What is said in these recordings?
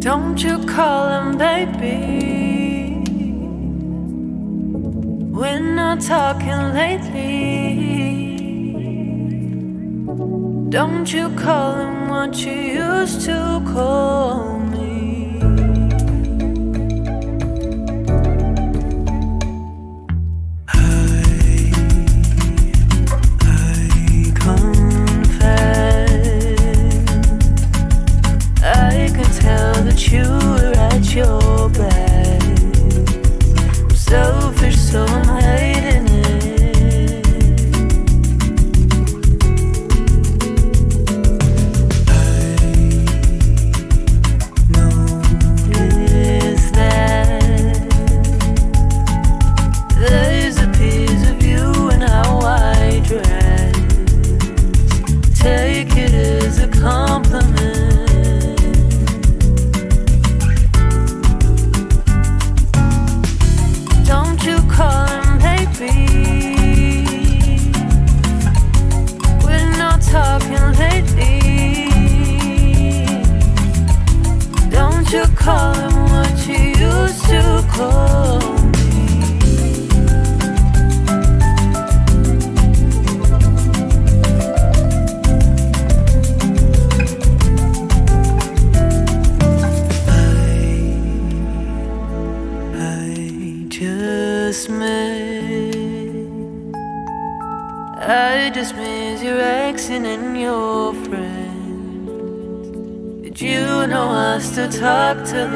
Don't you call him baby? We're not talking lately. Don't you call him what you used to call me? I confess, I could tell that you were at your best. I'm selfish, so I'm hiding it. I notice that there's a piece of you in how I dress. Take it as a compliment. You're calling what you used to call me. I just miss your accent and your friend. You know I still talk to them.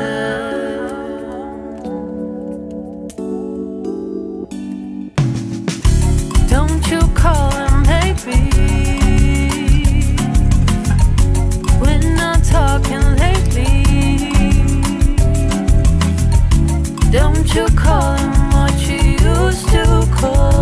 Don't you call him baby? We're not talking lately. Don't you call him what you used to call?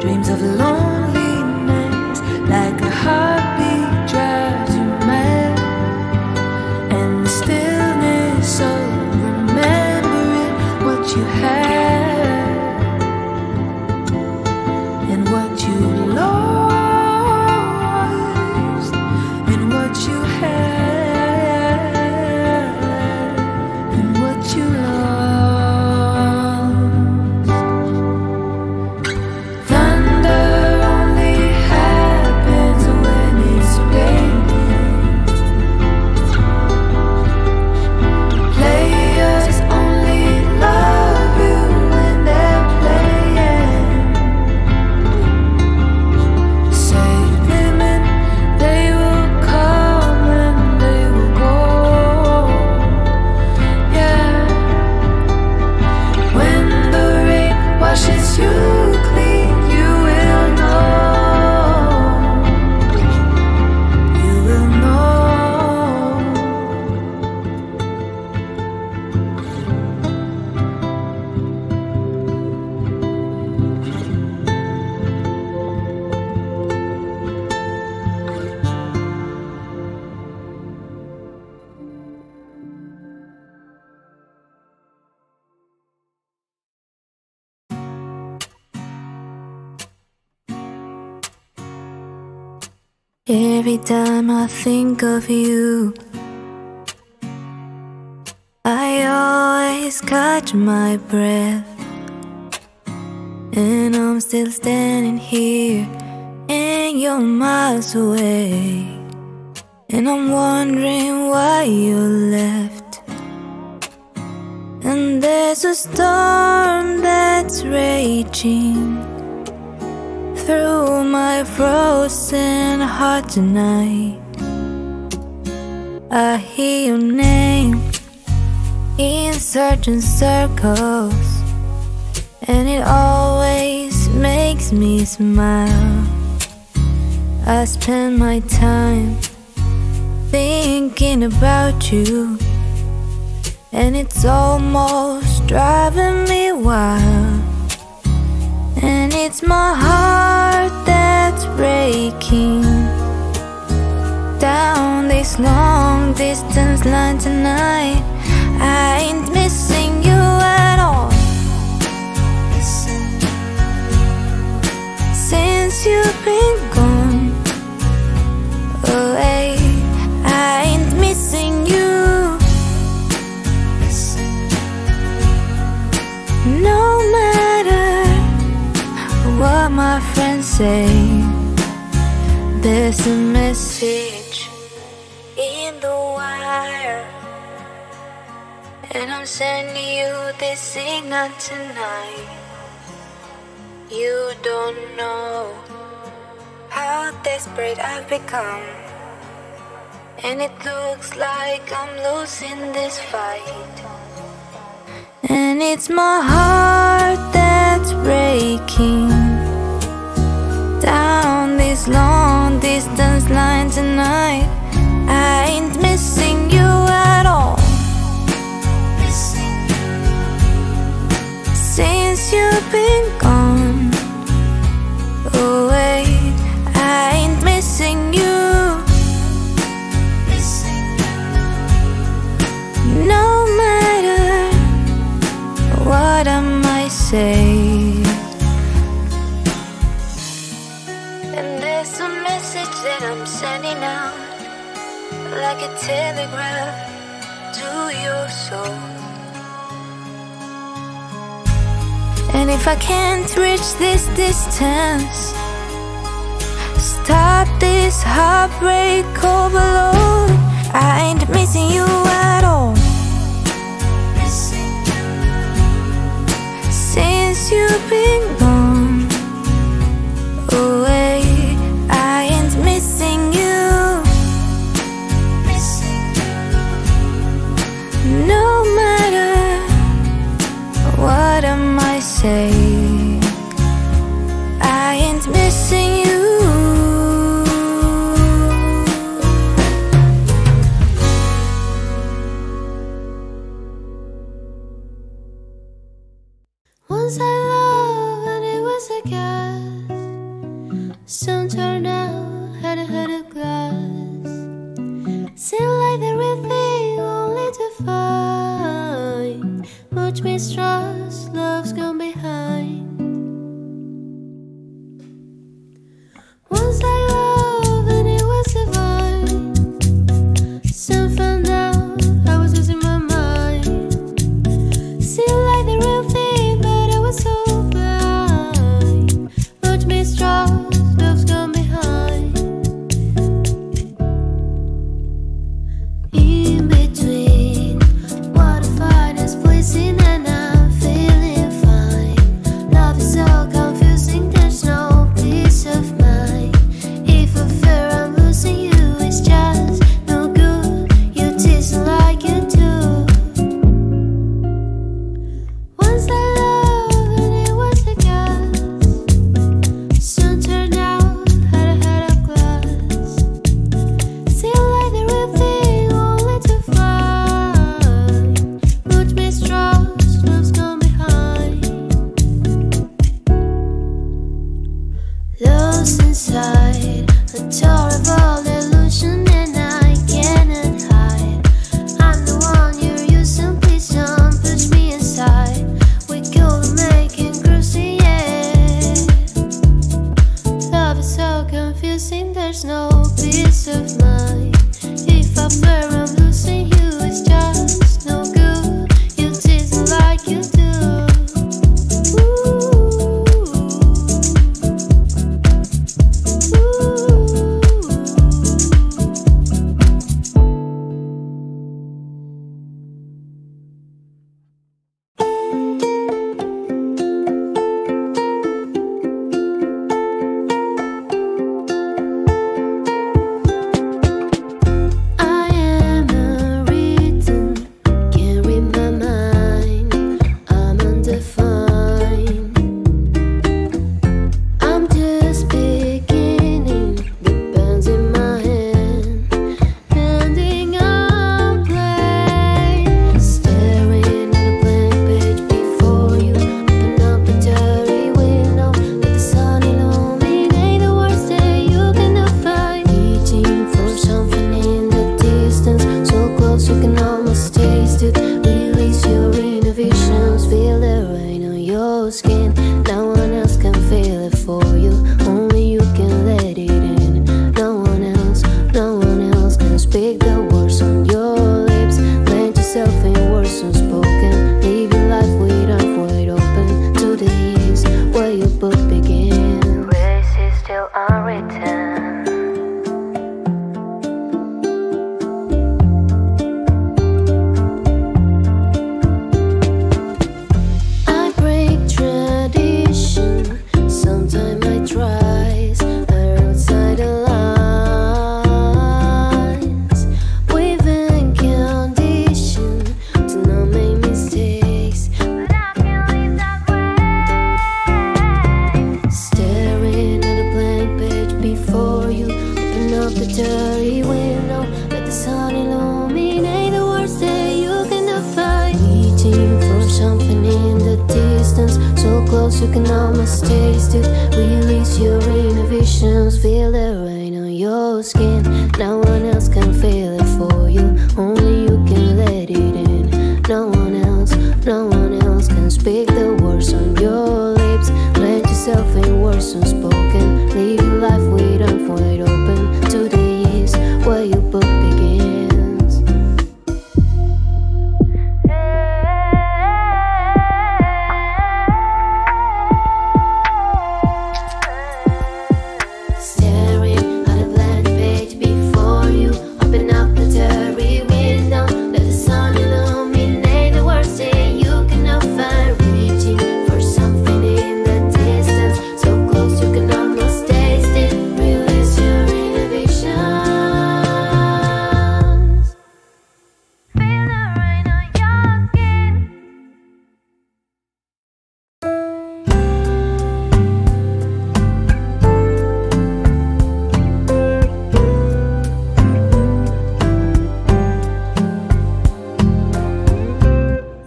Dreams of loneliness, like a heartbeat drives. you had and what you lost and what you had and what you lost. Thunder only happens when it's raining. Players only love you when they're playing. Save them and they will come and they will go. Yeah. When the rain washes you every time I think of you, I always catch my breath, and I'm still standing here, and you're miles away, and I'm wondering why you left. And there's a storm that's raging through my frozen heart tonight. I hear your name in certain circles, and it always makes me smile. I spend my time thinking about you, and it's almost driving me wild. And it's my heart that's breaking down this long distance line tonight. I ain't missing you at all since you've been gone away. I ain't missing you, no matter what my friends say. There's a message in the wire, and I'm sending you this signal tonight. You don't know how desperate I've become, and it looks like I'm losing this fight. And it's my heart that's breaking down this long distance line tonight. I ain't missing you at all since you've been gone away. I ain't missing you, no matter what I might say. That I'm sending out like a telegraph to your soul. And if I can't reach this distance, stop this heartbreak overload. I ain't missing you at all since you've been gone. I ain't missing you. Once I loved and it was a guess. Soon turned out had a head of glass. Seemed like the real thing, only to find more much mistrust love's gone behind. Once I loved and it was divine. Some found out I was losing my mind. Seemed like the real thing, but I was so blind. Much mistrust love's gone behind. In between what I find is pleasing and I'm feeling fine. Love is so confusing, there's no peace of mind. Lost inside a terrible illusion, and I cannot hide. I'm the one you're using, please don't push me aside. We could make it cruising, yeah. Love is so confusing, there's no peace of mind. If I fear I'm losing you, it's just no good. You tease like you do. You can almost taste it. Release your inner visions. Feel the rain on your skin. No one else can feel it for you. Only you can let it in. No one else can speak the words on your lips. Let yourself in words unspoken. Live your life with arms wide open. Today is where your book begins.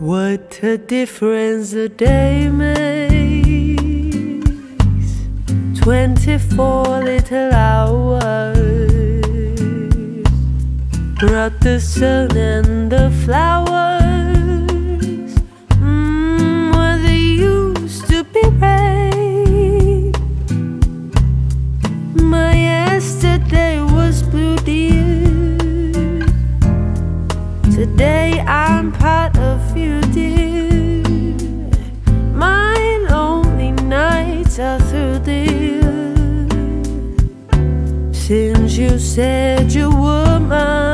What a difference a day makes. 24 little hours brought the sun and the flowers. said you were mine.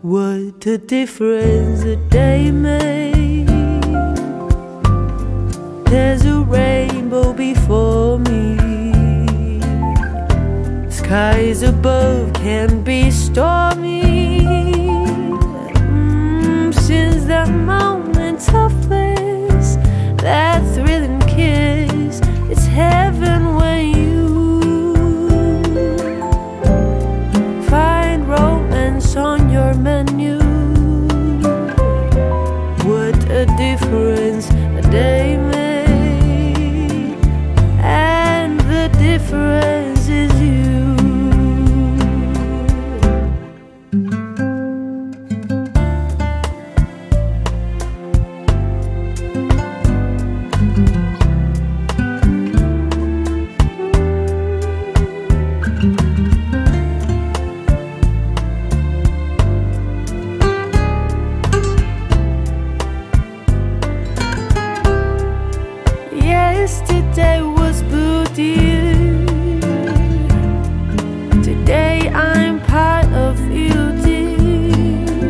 What a difference a day made. There's a rainbow before me. Skies above can be stormy. Since that moment of bliss, that thrilling kiss, it's heaven when you find romance on your menu. What a difference a day made, and the difference is you. Yesterday was blue, dear. Today I'm part of you, dear.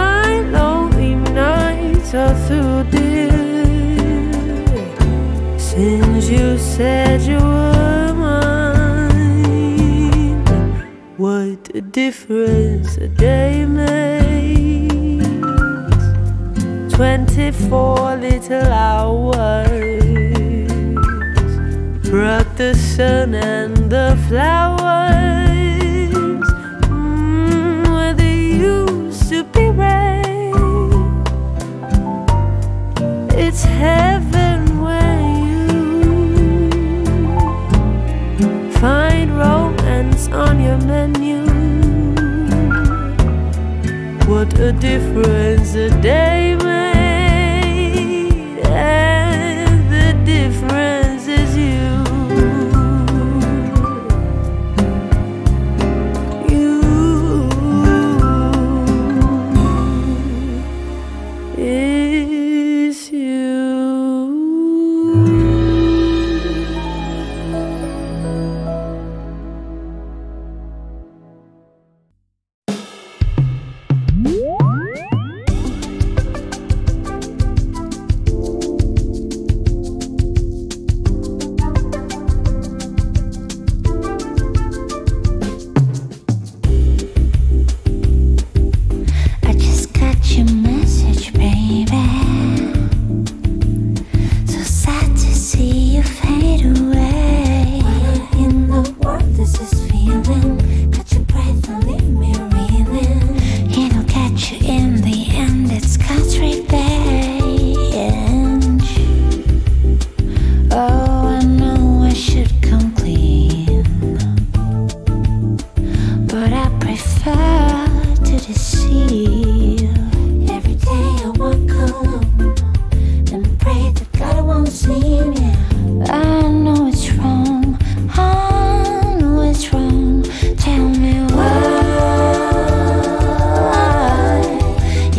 My lonely nights are through, dear. Since you said you were mine, what a difference a day makes. 24 little hours brought the sun and the flowers, where they used to be rain. It's heaven when you find romance on your menu. What a difference a day made, and the difference is you.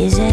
Is it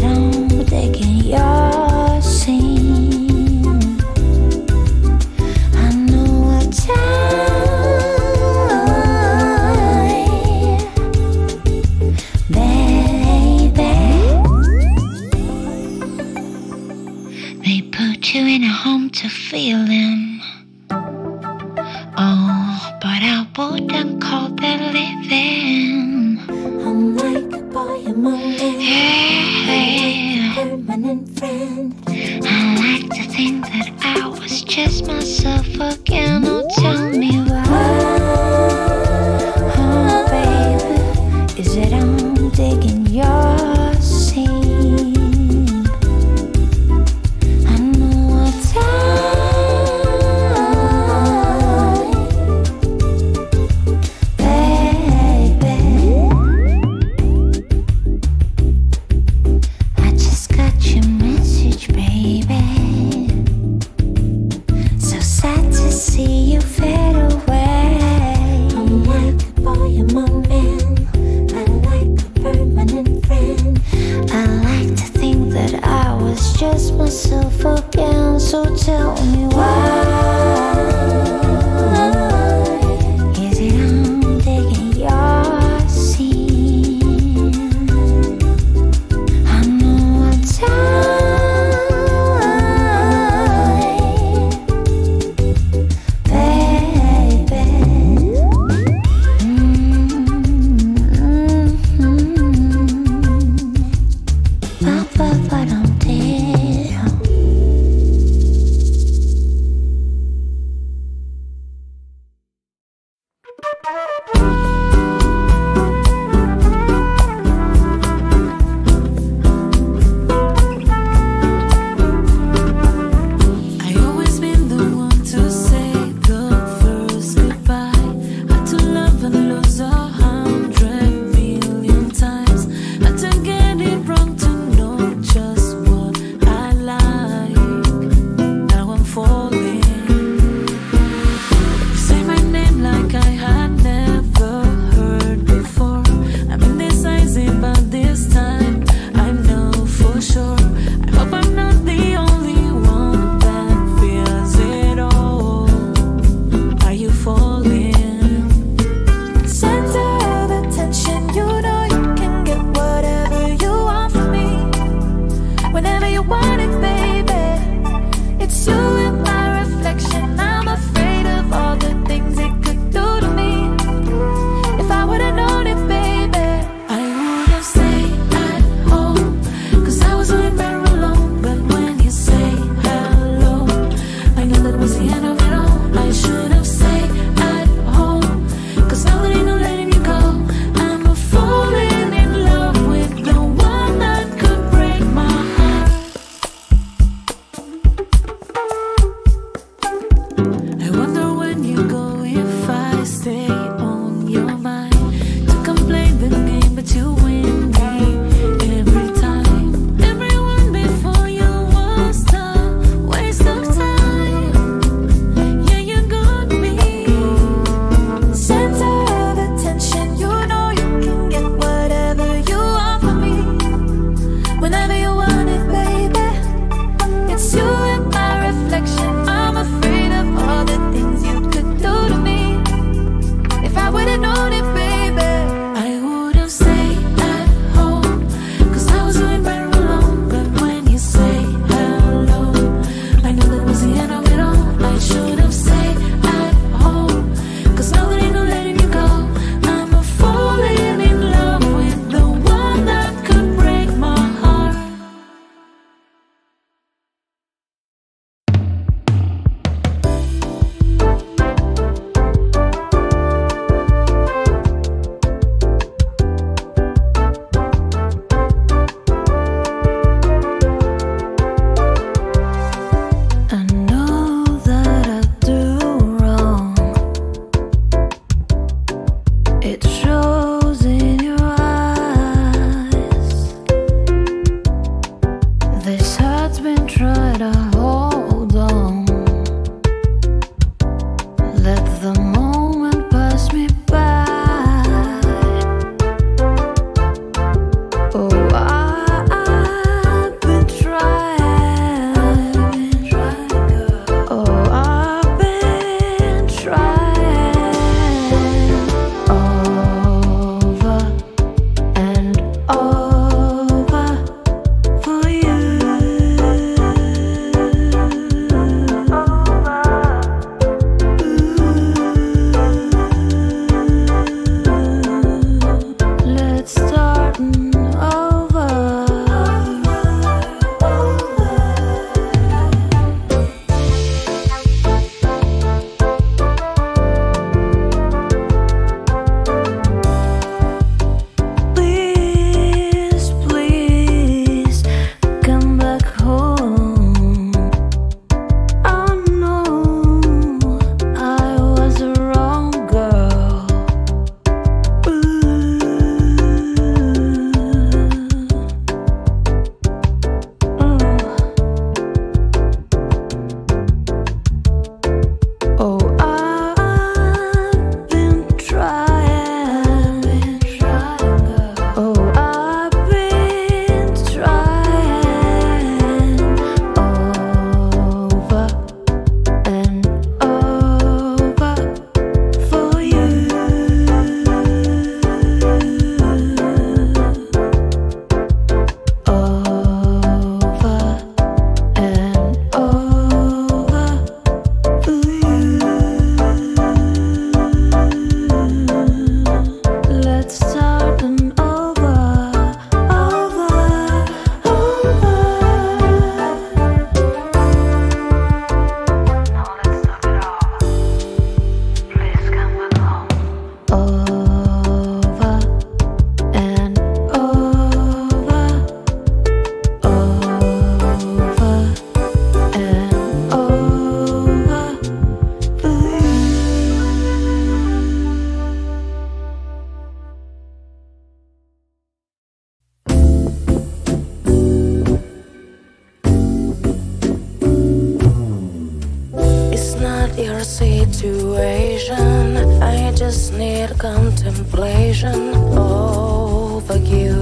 just need contemplation over you.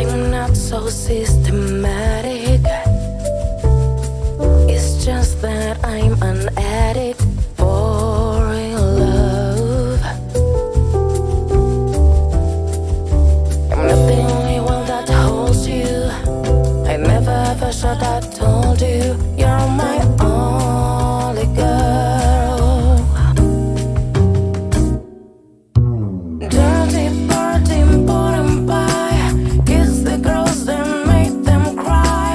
I'm not so systematic. It's just that I'm an addict for real love. I'm not the only one that holds you. I never ever should have told you. You're my only girl. Dirty, dirty, bottom pie. Kiss the girls that make them cry.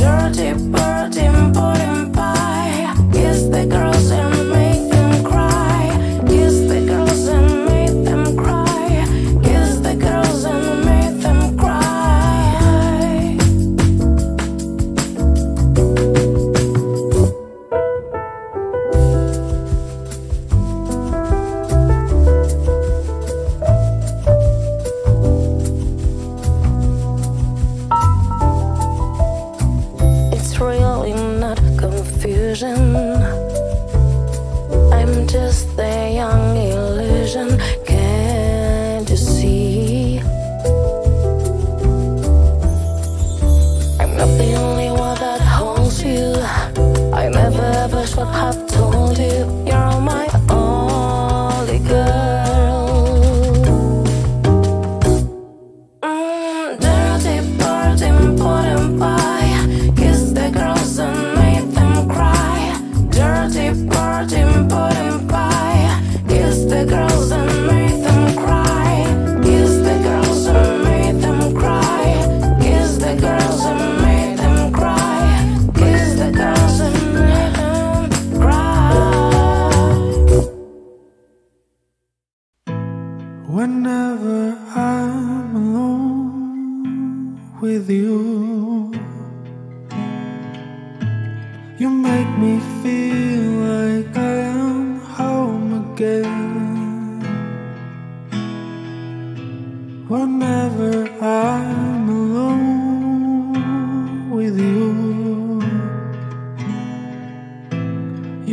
Dirty, dirty, bottom pie. Kiss the girls and make them cry. Kiss the girls and make them cry. Kiss the girls and make them cry. It's really not confusion. I'm just a young illusion. Can't you see? I'm not the only one that holds you. I never ever should have told you. You're my only girl. Dirty, dirty, bottom pie. Kiss the girls and make them cry. Dirty, dirty, bottom pie. Kiss the girls and make them cry. Kiss the girls and make them cry. Kiss the girls and make them cry. Kiss the girls and make them cry. Whenever I'm alone with you, you make me feel like I am home again. Whenever I'm alone with you,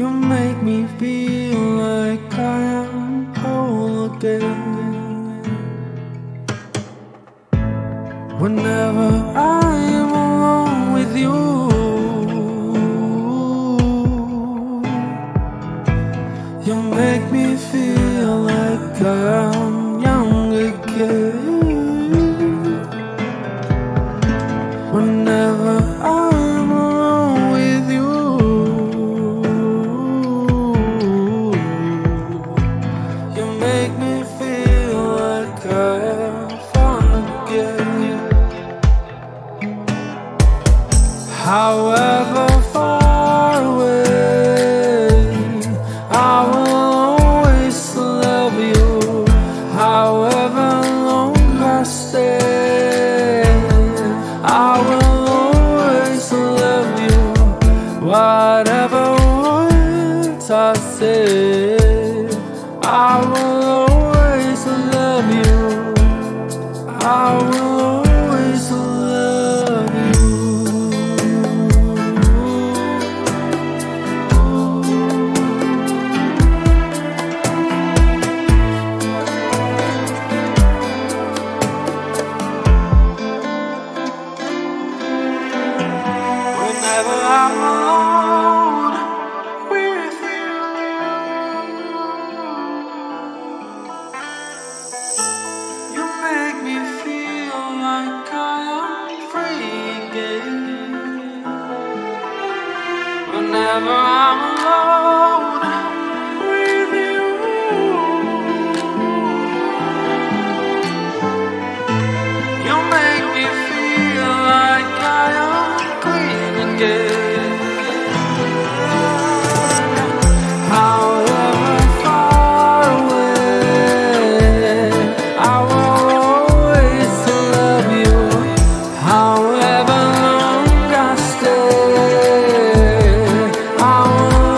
you make me feel like I am whole again. Whenever I am alone with you, you make me feel like I'm young again. Whenever I'm alone with you, you make me feel like I'm fun again. However far away, I will always love you. However long I stay, I will always love you. Whatever words I say, I will always love you. I will always love you. Whenever I'm alone with you, you make me feel like I am free again. Whenever I'm alone with you, you make me feel like I am clean again. However far away, I will always love you. However long I stay, I will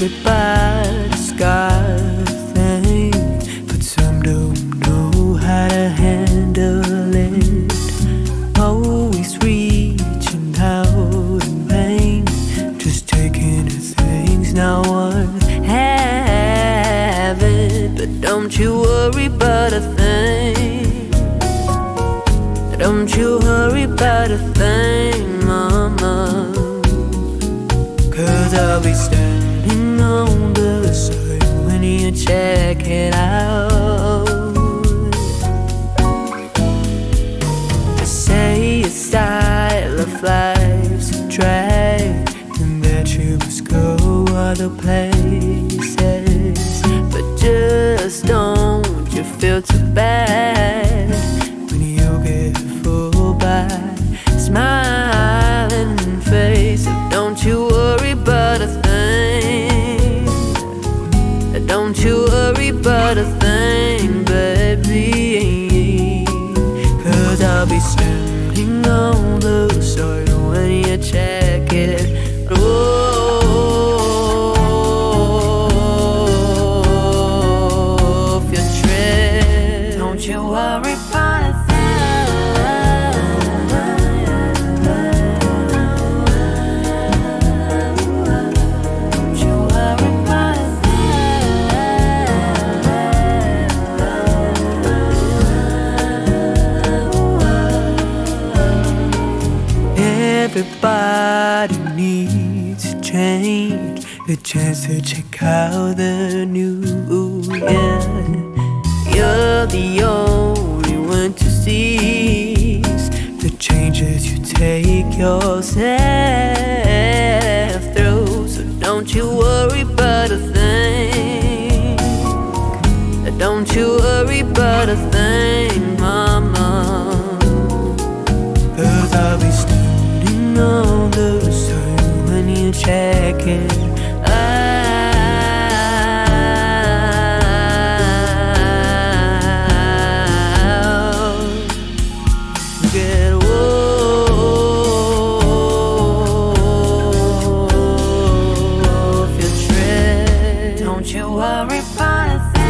the bad sky thing, but some don't know how to handle it. Always reaching out in vain, just taking the things no one have it. But don't you worry about a thing. Don't you worry about a thing, mama, 'cause I'll be standing on the side when you check it out. They say your style of life's a drag, and that you must go other places. But just don't you feel too bad when you get fooled by a smiling face. So don't you worry about a thing. Don't you worry about a thing, baby, 'cause I'll be standing on the side when you check it. Oh, if you trip, don't you worry about a everybody needs a change, a chance to check out the new, yeah. You're the only one to see the changes you take yourself through. So don't you worry about a thing. Don't you worry about a thing, mama, 'cause I'll be standing on the side when you check it out. Get off your trip. Don't you worry about a thing.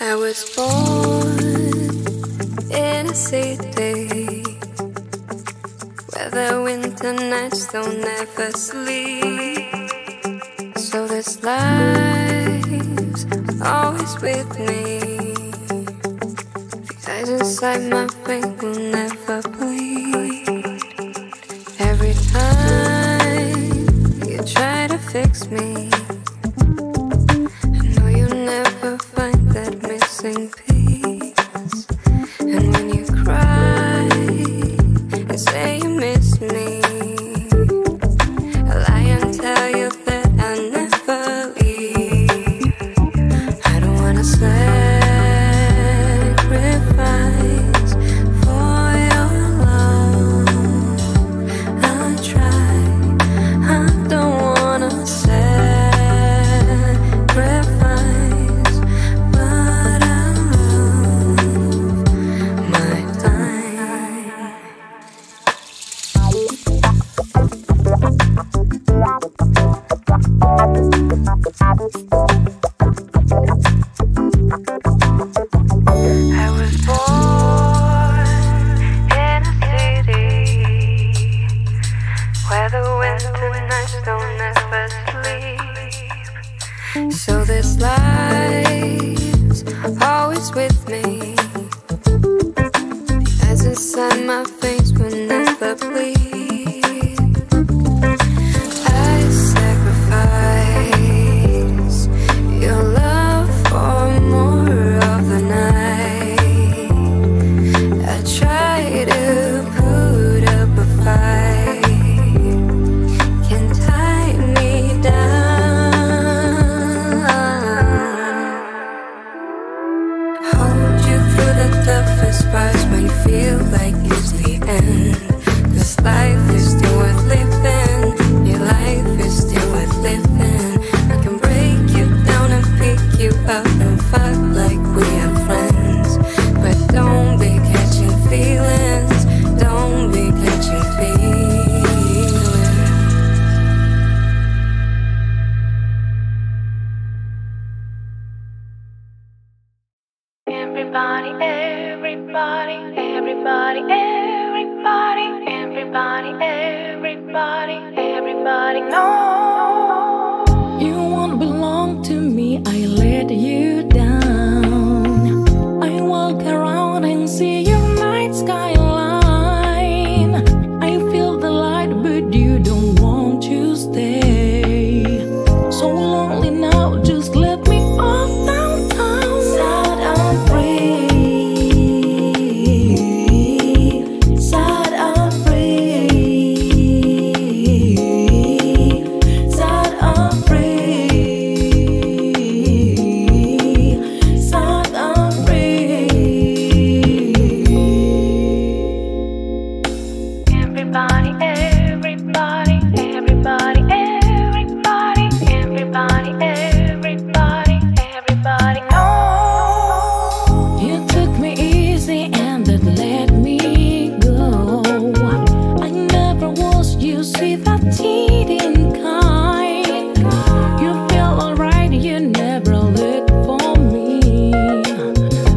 I was born in a city where the winter nights don't ever sleep. So this life's always with me. The eyes inside my brain will never bleed. Every time you try to fix me, peace. And when you cry and say you miss me, I lie and tell you that I'll never leave. I don't wanna sacrifice for your love. I try, I don't wanna sacrifice, with me. The eyes inside my face will never bleed. I sacrifice your love for more of the night. I try to put up everybody, no. You won't belong to me, I let you down. I walk around and see your night skyline. I feel the light, but you don't want to stay. So lonely now, just let me off downtown. Sad and free, sad and free, sad and free, sad and free. Everybody, no. You took me easy and then let me go. I never was, you see, that cheating kind. You feel alright, you never look for me.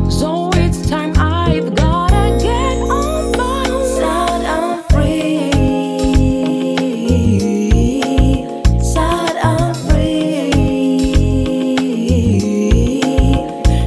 So it's time I've gotta get on my own. Sad and free, sad and free, sad and free, sad and free. When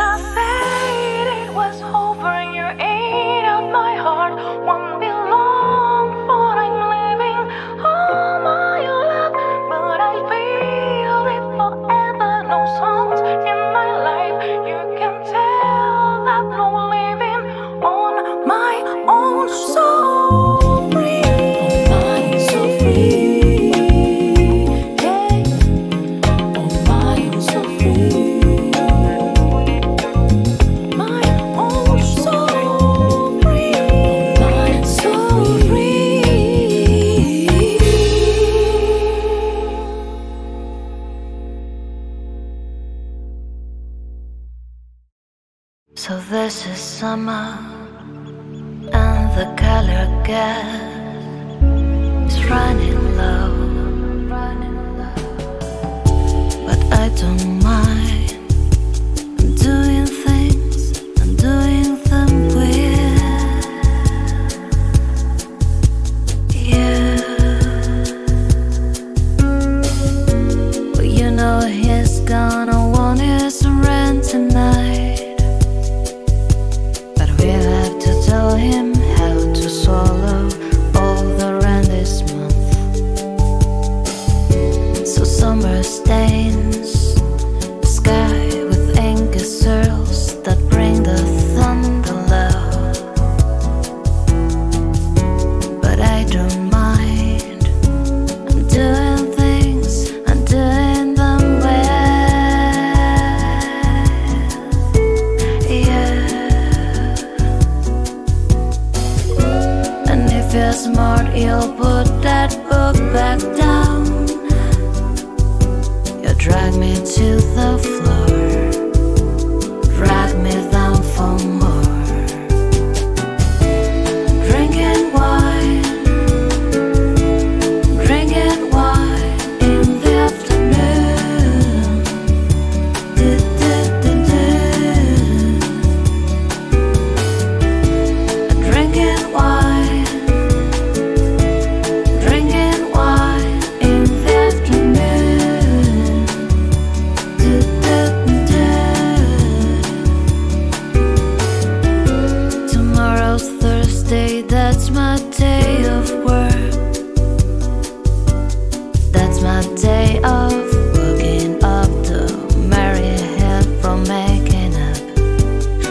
I said it was over, you ate out my heart. Won't be long for I'm leaving all my love, but I feel it forever. No songs in my life, you can tell that I'm living on my own. So free, oh, so free, hey. Oh, so free. So this is summer, and the color gas is running low, but I don't mind. I'm doing things, I'm doing them with you. Well, you know he's gonna want his rent tonight. Tell him how to swallow all the rent this month. So summer stains the sky with ink and swirls that bring the thunder low, but I don't mind. I'm doing things, I'm doing them well. Yeah. If you're smart, you'll put that book back down. You drag me to the floor, drag me down for more. Drinking wine in the afternoon. Drinking wine. That's my day of work. That's my day of waking up to marry head from making up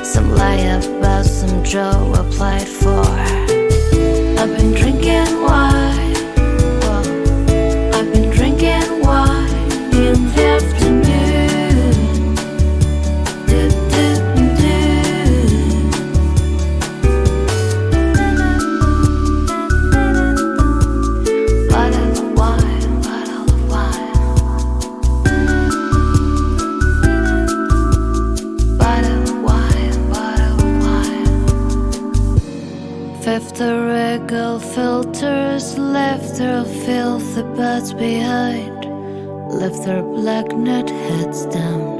some lie about some job applied for. I've been drinking wine. I've been drinking wine in the afternoon. If the regal filters left their filthy butts behind, left their black nut heads down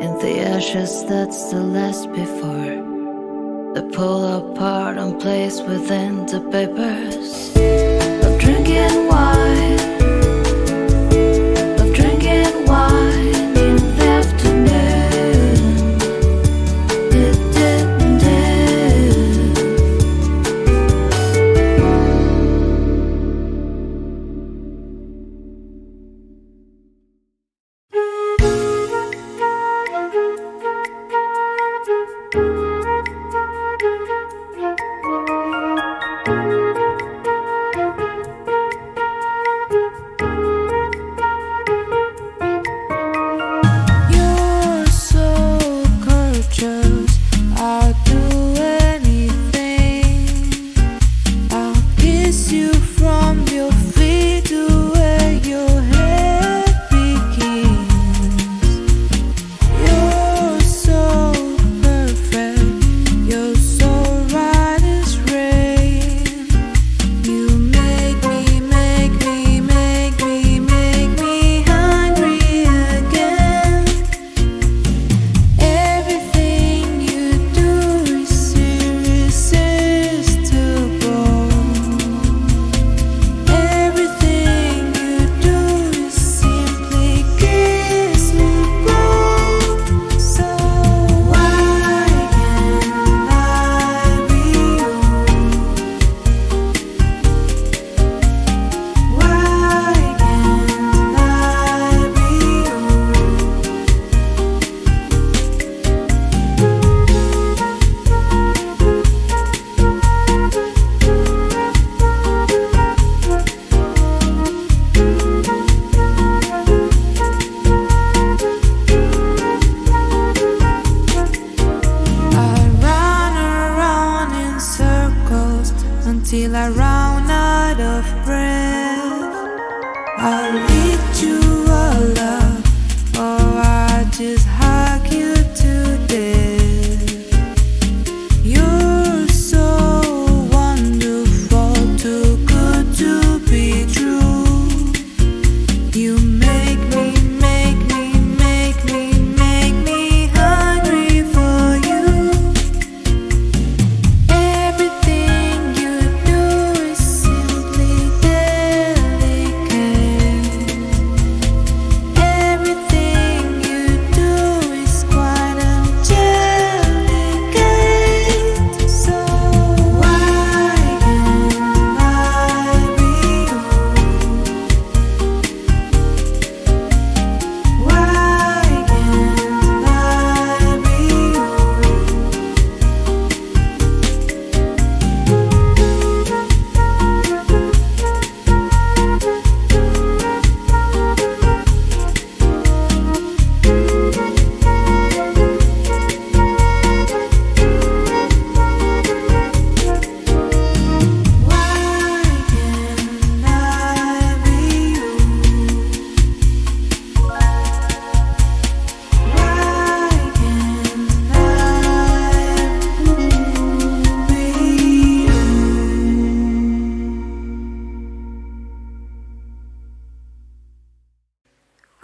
in the ashes that still last before they pull apart and place within the papers. Of drinking wine, of drinking wine in the afternoon. It didn't end.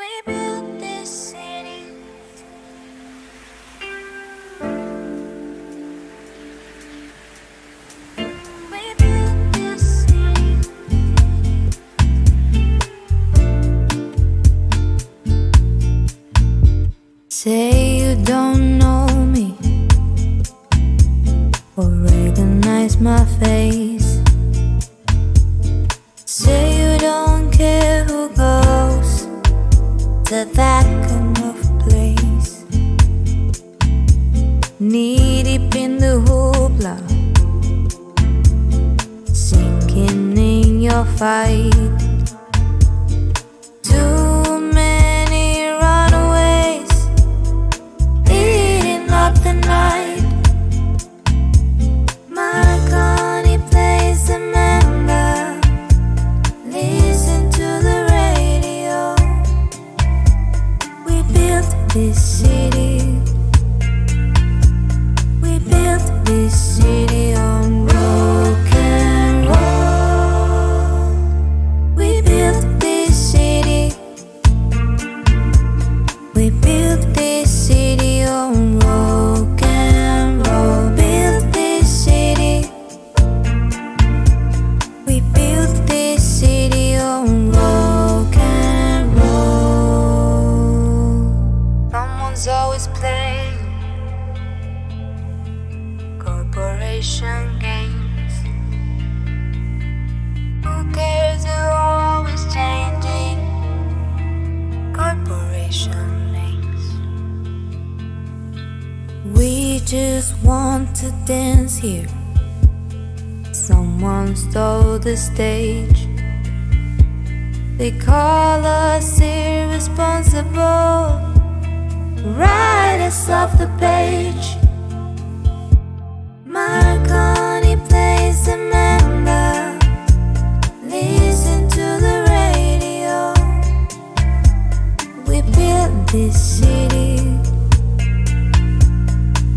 We built this city on road. Imitation games. Who cares? They're always changing. Corporation names. We just want to dance here. Someone stole the stage. They call us irresponsible. Write us off the page. Marconi plays the member. Listen to the radio. We built this city.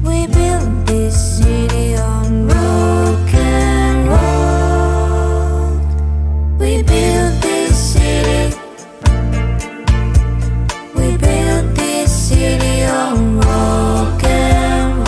We built this city on rock and roll. We built this city. We built this city on rock and roll.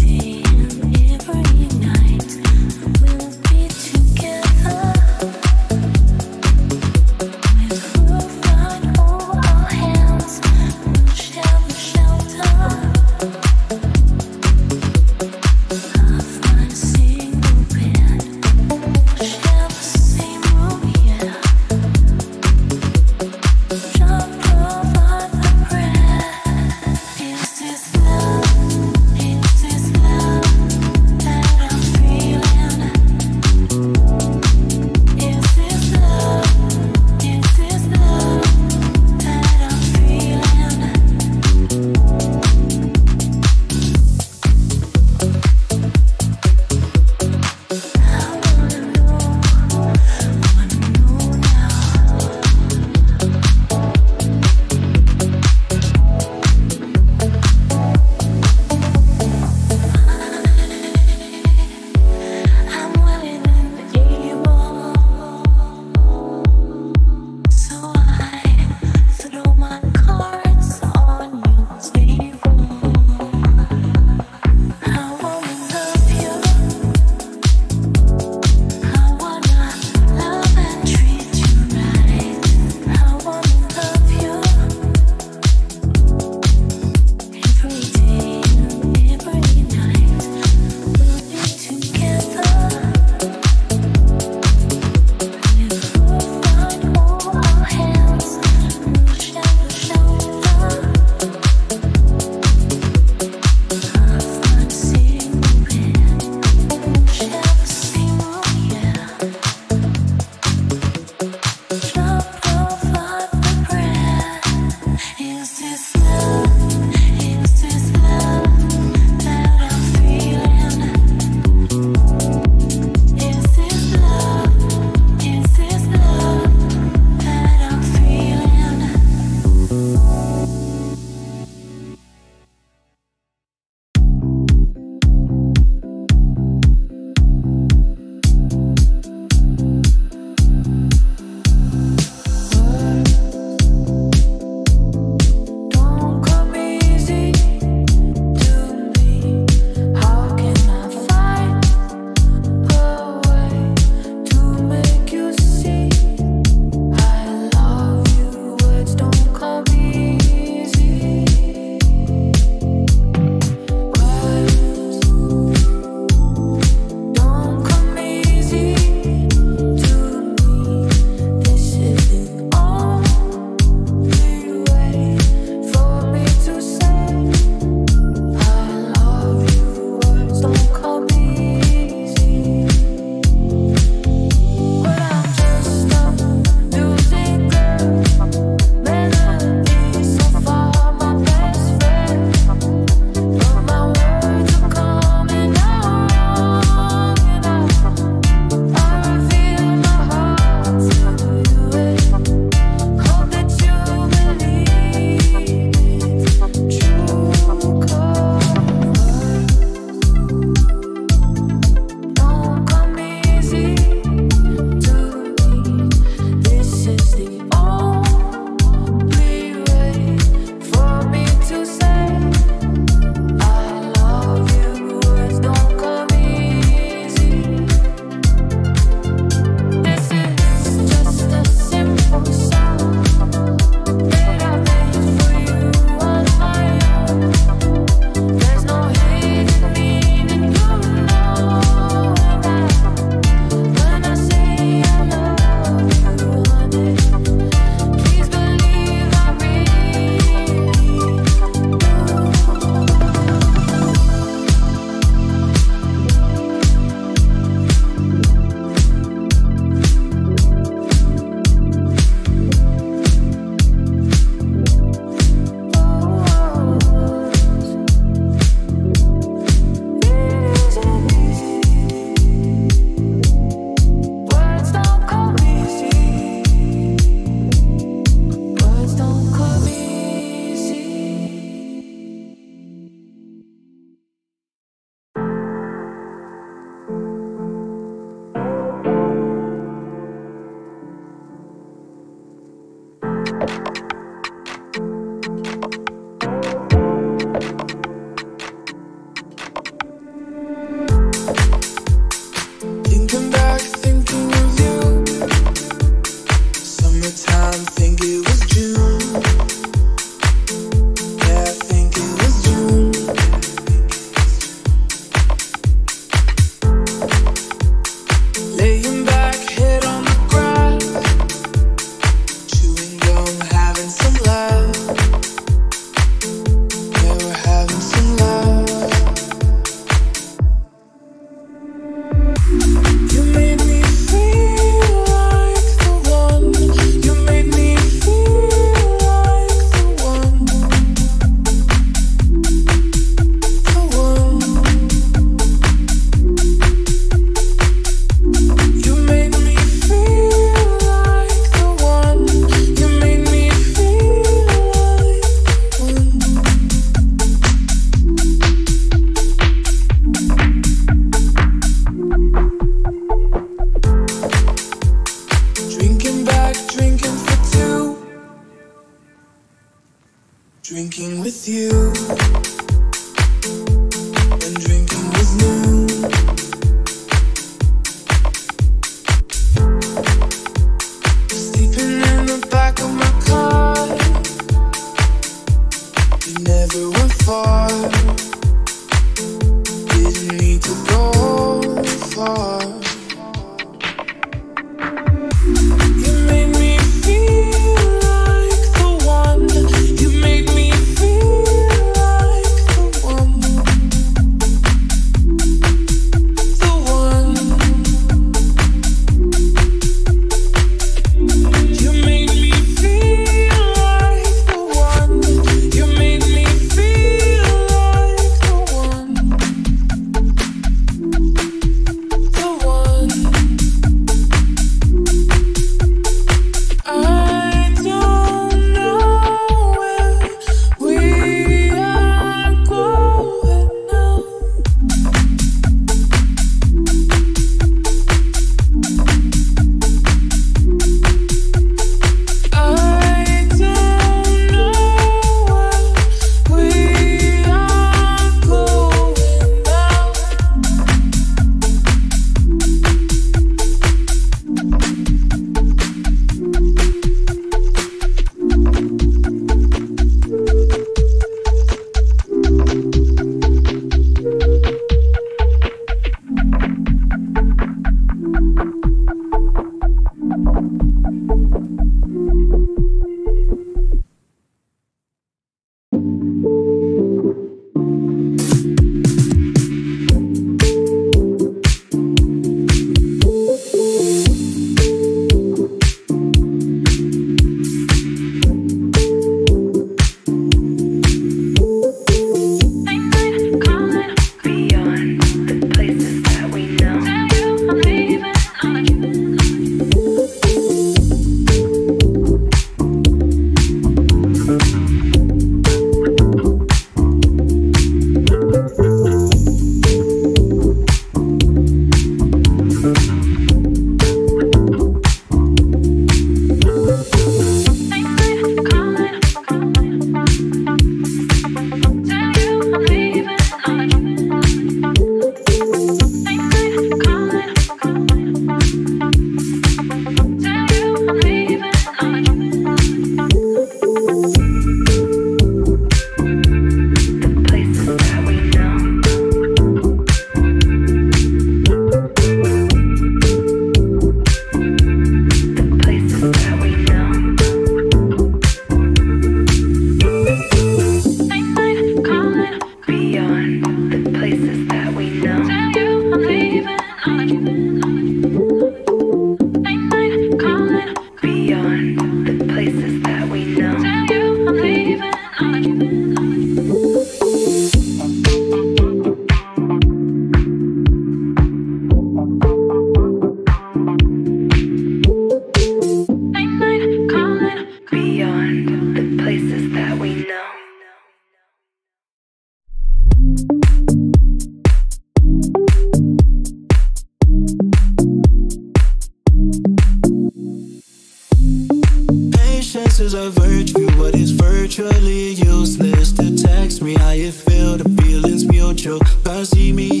is a virtue, but it's virtually useless to text me how you feel. The feeling's mutual. Girl, see me.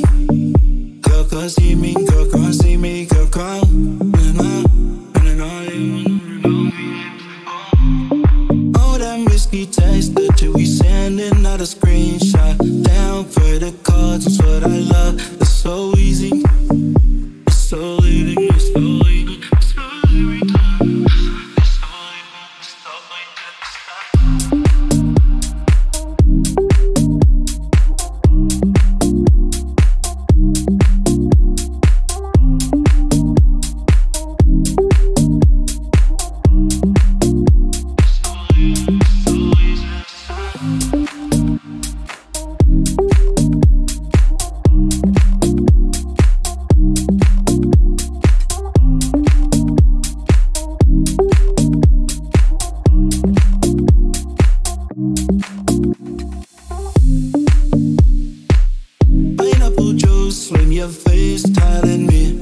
Girl, come see me. Girl, come see me. Girl, come. Oh, that risky text that we sending out a screenshot. Down for the cause, that's what I love. It's so easy. It's so easy. It's so easy. It's so easy. It's so easy. When your face telling me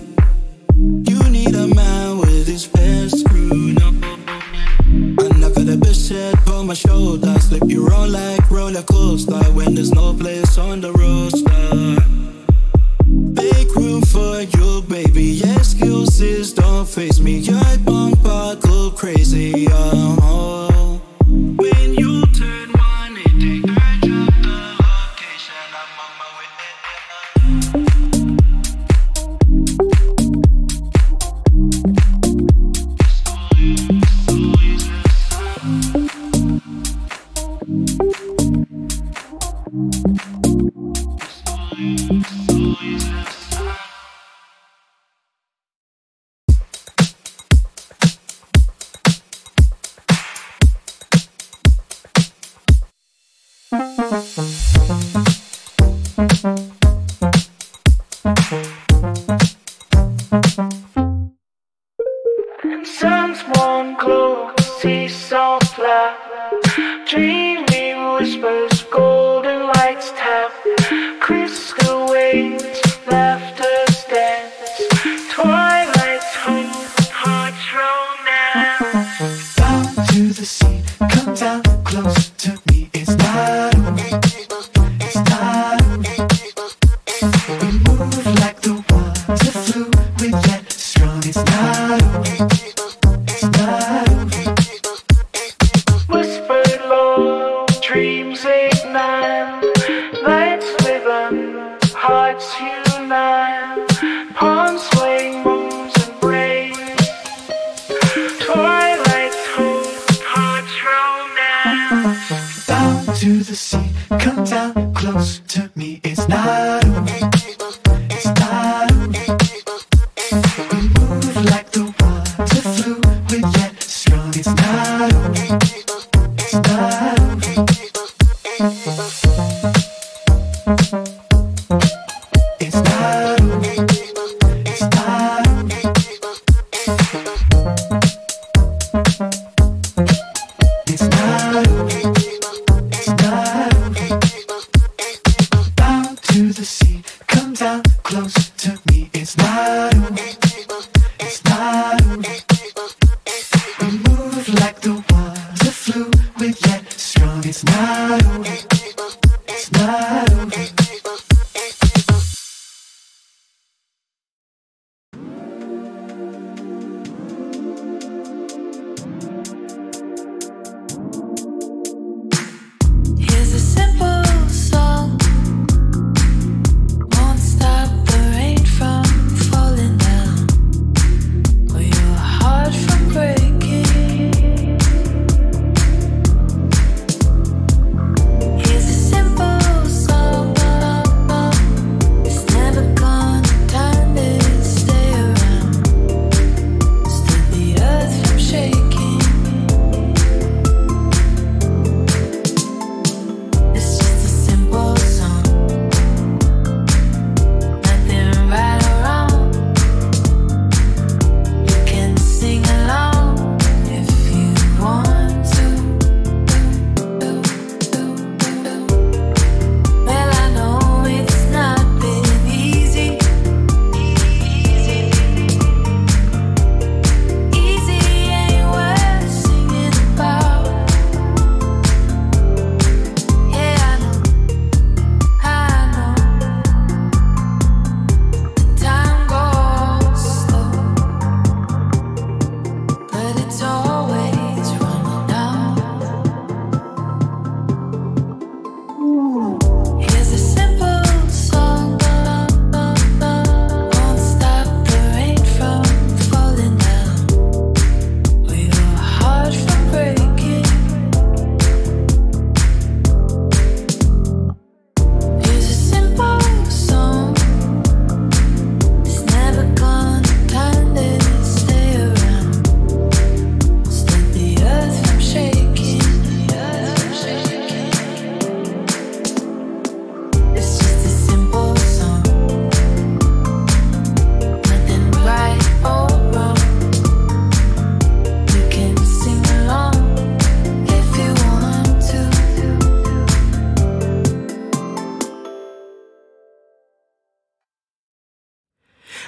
you need a man with his face screwed up, I never the bitch said on my shoulder. Slip you round like roller coaster when there's no place on the roster. Big room for you, baby. Excuses don't face me. Your bumper go crazy. Oh, when you turn 180, I drop the location. I'm on my way. Sun's warm glow, sea salt flat, dreamy whispers, golden lights tap, crystal waves, laughter stands, twilight's home, hearts roll now. Bow to the sea, come down close to me, it's not okay, it's not okay. We move like the water flew with that strong, it's not okay. To the sea, come down close to me, it's not okay, it's not okay. We move like the water flew with that strong, it's not okay, it's not okay. It's not okay, it's not okay. It's not okay. Rain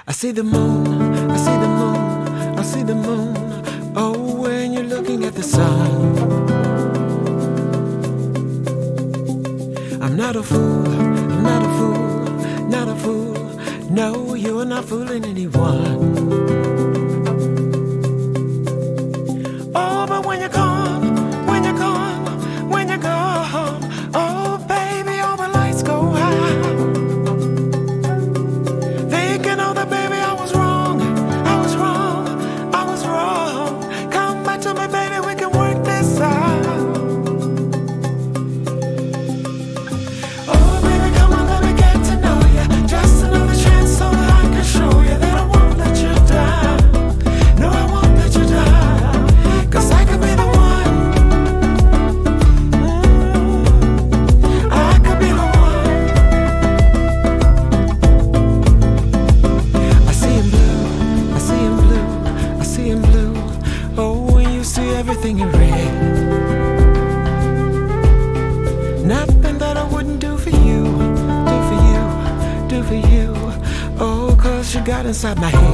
I see the moon, I see the moon, I see the moon. Oh, when you're looking at the sun. I'm not a fool, I'm not a fool, not a fool. No, you are not fooling anyone. Oh, but when you're gone, when you're gone, when you're gone. Oh, baby, all the lights go high. Thinking, oh, that baby, I was wrong, I was wrong, I was wrong. Come back to me, baby, we can work this out. Everything in red. Nothing that I wouldn't do for you, do for you, do for you. Oh, 'cause you got inside my head.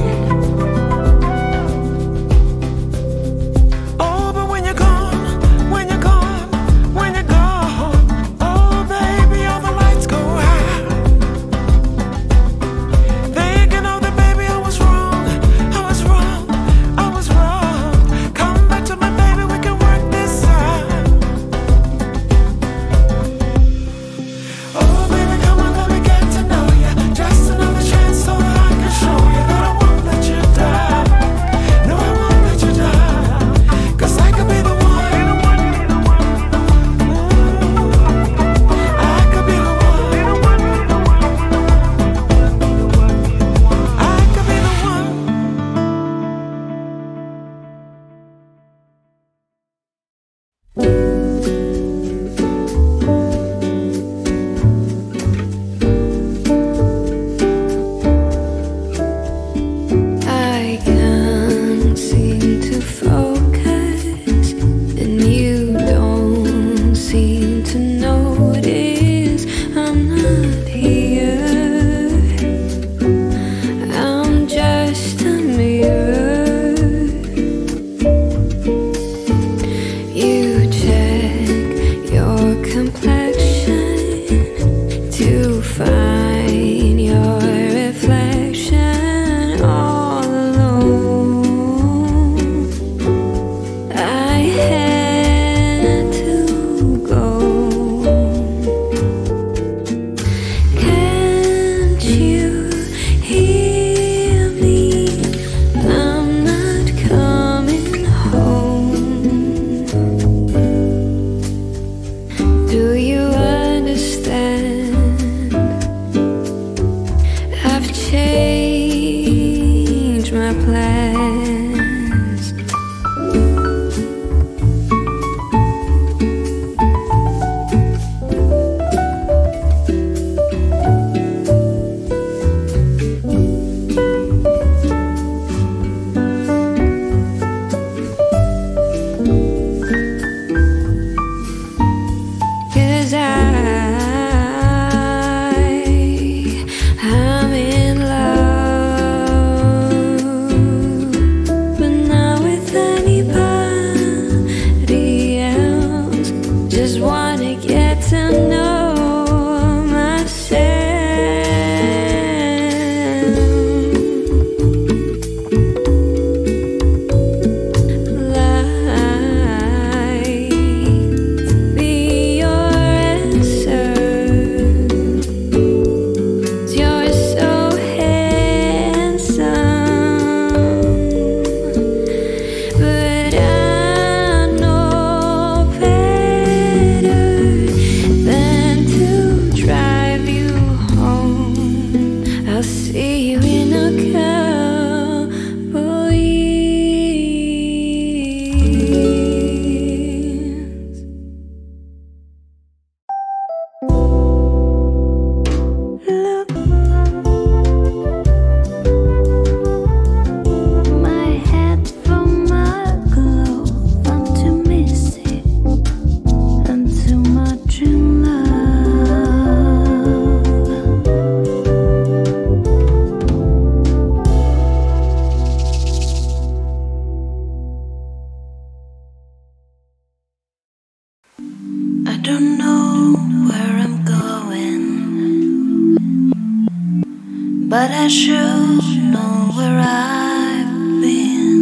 but I should know where I've been,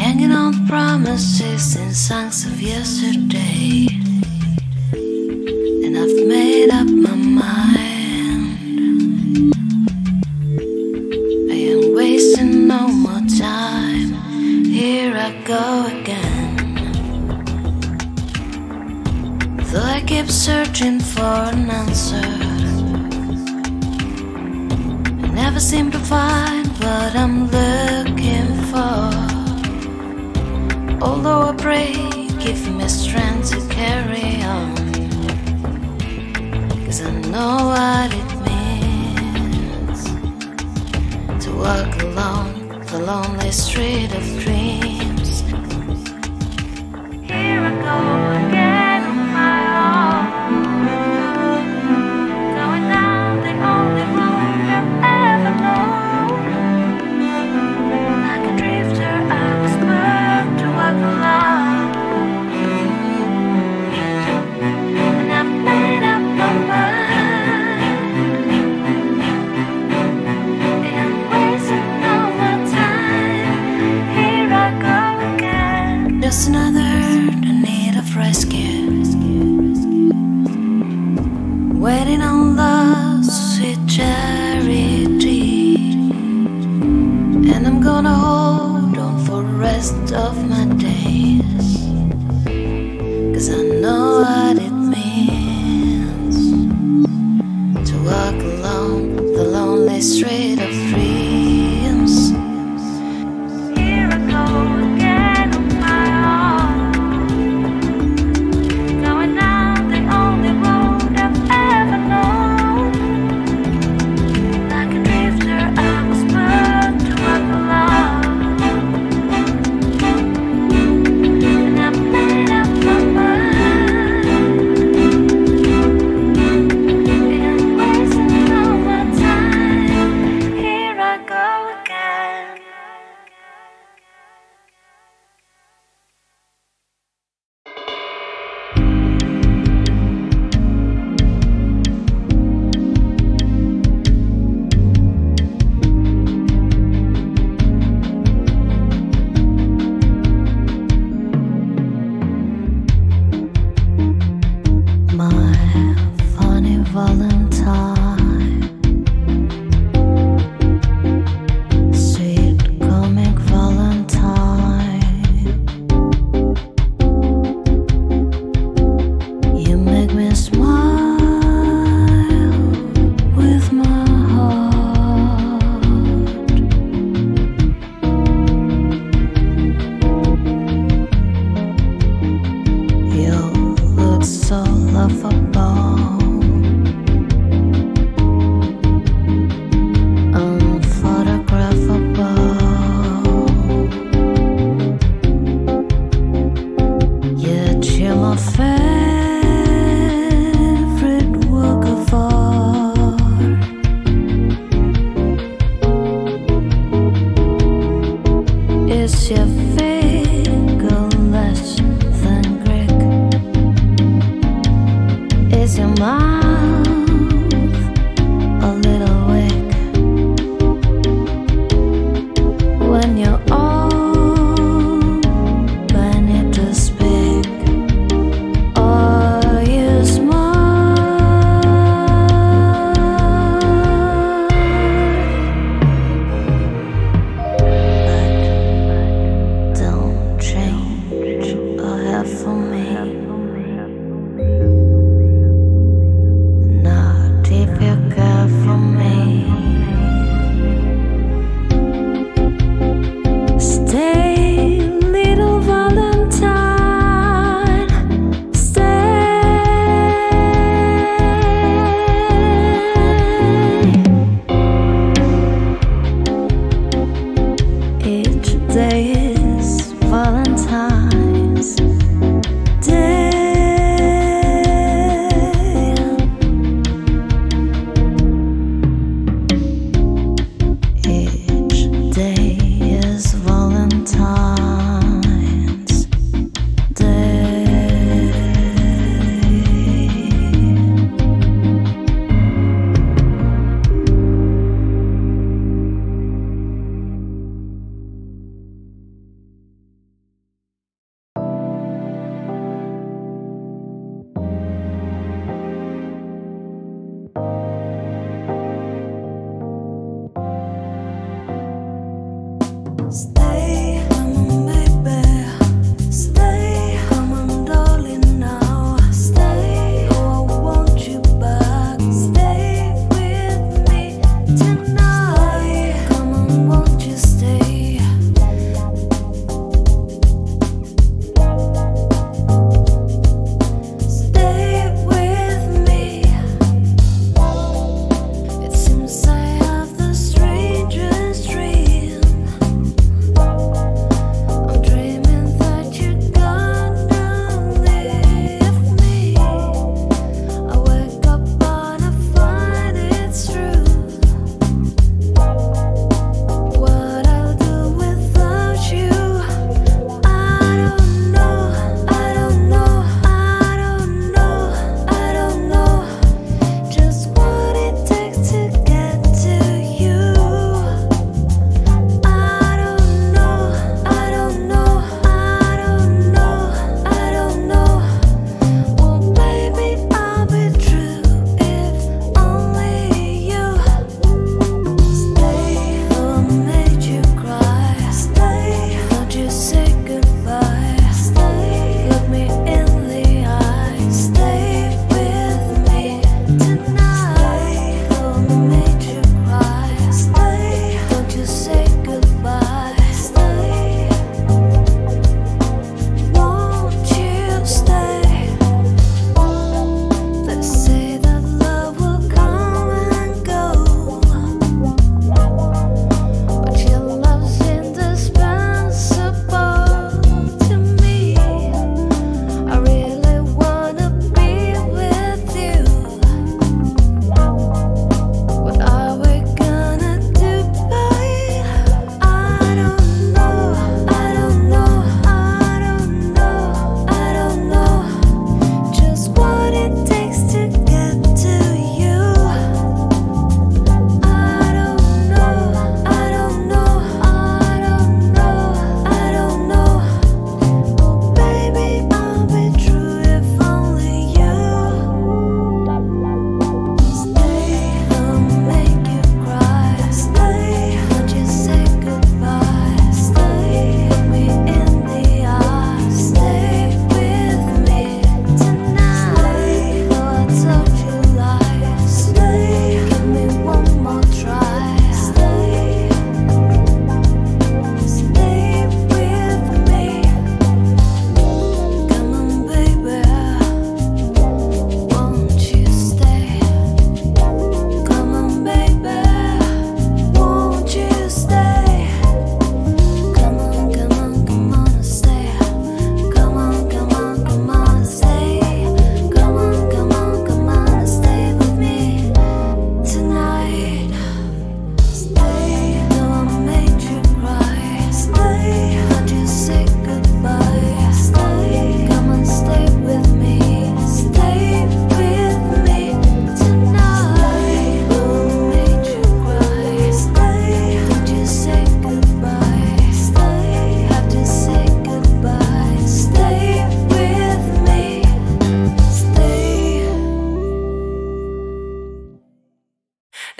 hanging on promises and songs of yesterday. And I've made up my mind, I am wasting no more time. Here I go again, though I keep searching for an answer. Never seem to find what I'm looking for. Although I pray, give me strength to carry on, 'cause I know what it means to walk along the lonely street of dreams. Here I go again. Just another in need of rescue, waiting on love's sweet charity. And I'm gonna hold on for the rest of my days, 'cause I know what it means to walk along the lonely street of dreams. Here I go again.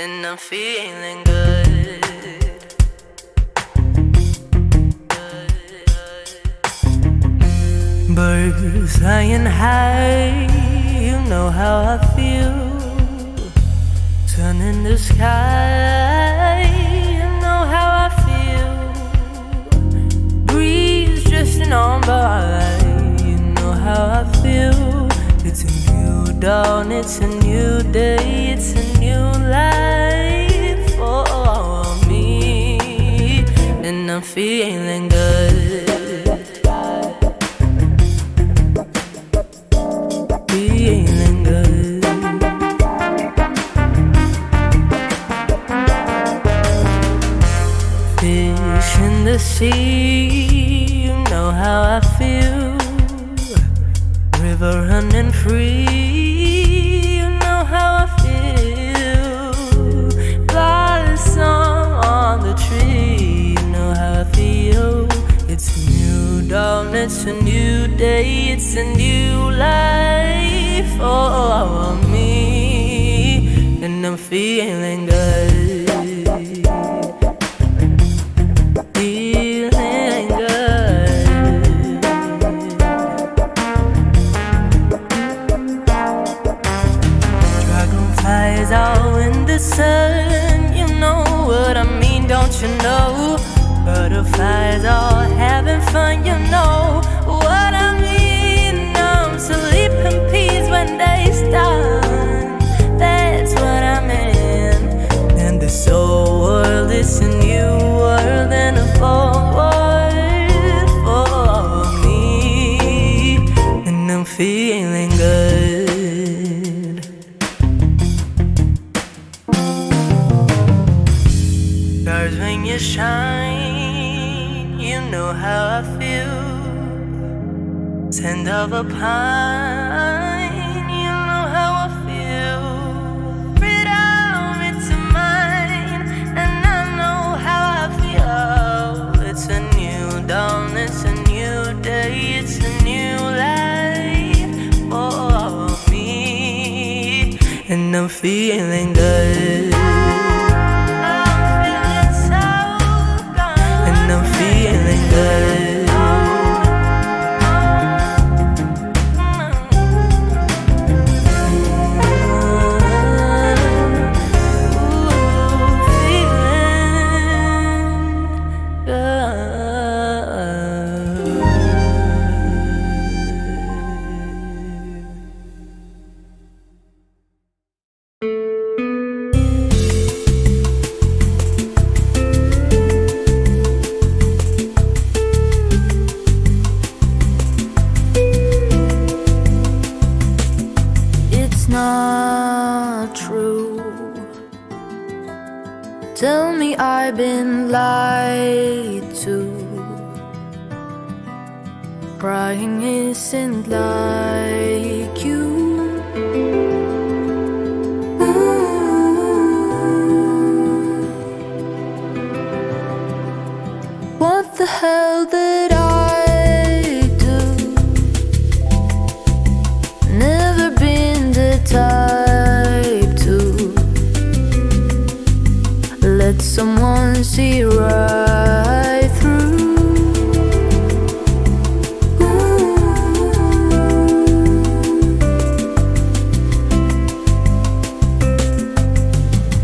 and I'm feeling good. Birds flying high, you know how I feel. Sun in the sky, you know how I feel. Breeze drifting on by, you know how I feel. It's a new dawn, it's a new day, it's a new life for me, and I'm feeling good. Feeling good. Fish in the sea, you know how I feel. River running free, you know how I feel. Blossom on the tree, you know how I feel. It's a new dawn, it's a new day, it's a new life for me, and I'm feeling good. Dragonflies all in the sun, you know what I mean, don't you know? Butterflies all having fun, you know what I mean. I'm sleep in peace when day's done, that's what I mean. And this whole world is a new world and a full world for me, and I'm feeling good. Stars when you shine, you know how I feel. Scent of a pine, you know how I feel. Freedom, it's mine, and I know how I feel. It's a new dawn, it's a new day, it's a new life for me, and I'm feeling good. Tell me I've been lied to. Crying isn't like you. Ooh. What the hell did I do? Never been the type. Someone see right through. Ooh.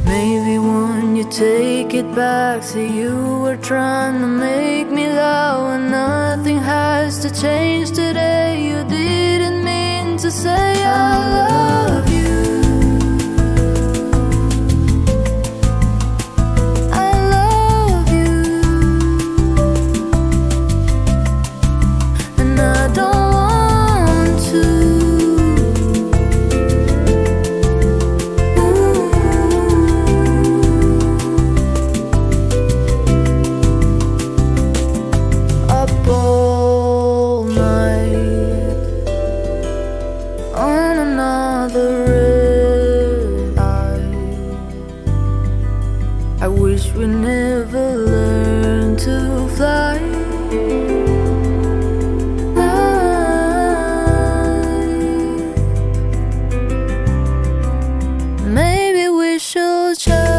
Maybe when you take it back, say you were trying to make me love, and nothing has to change today. You didn't mean to say I love you. Maybe we should try.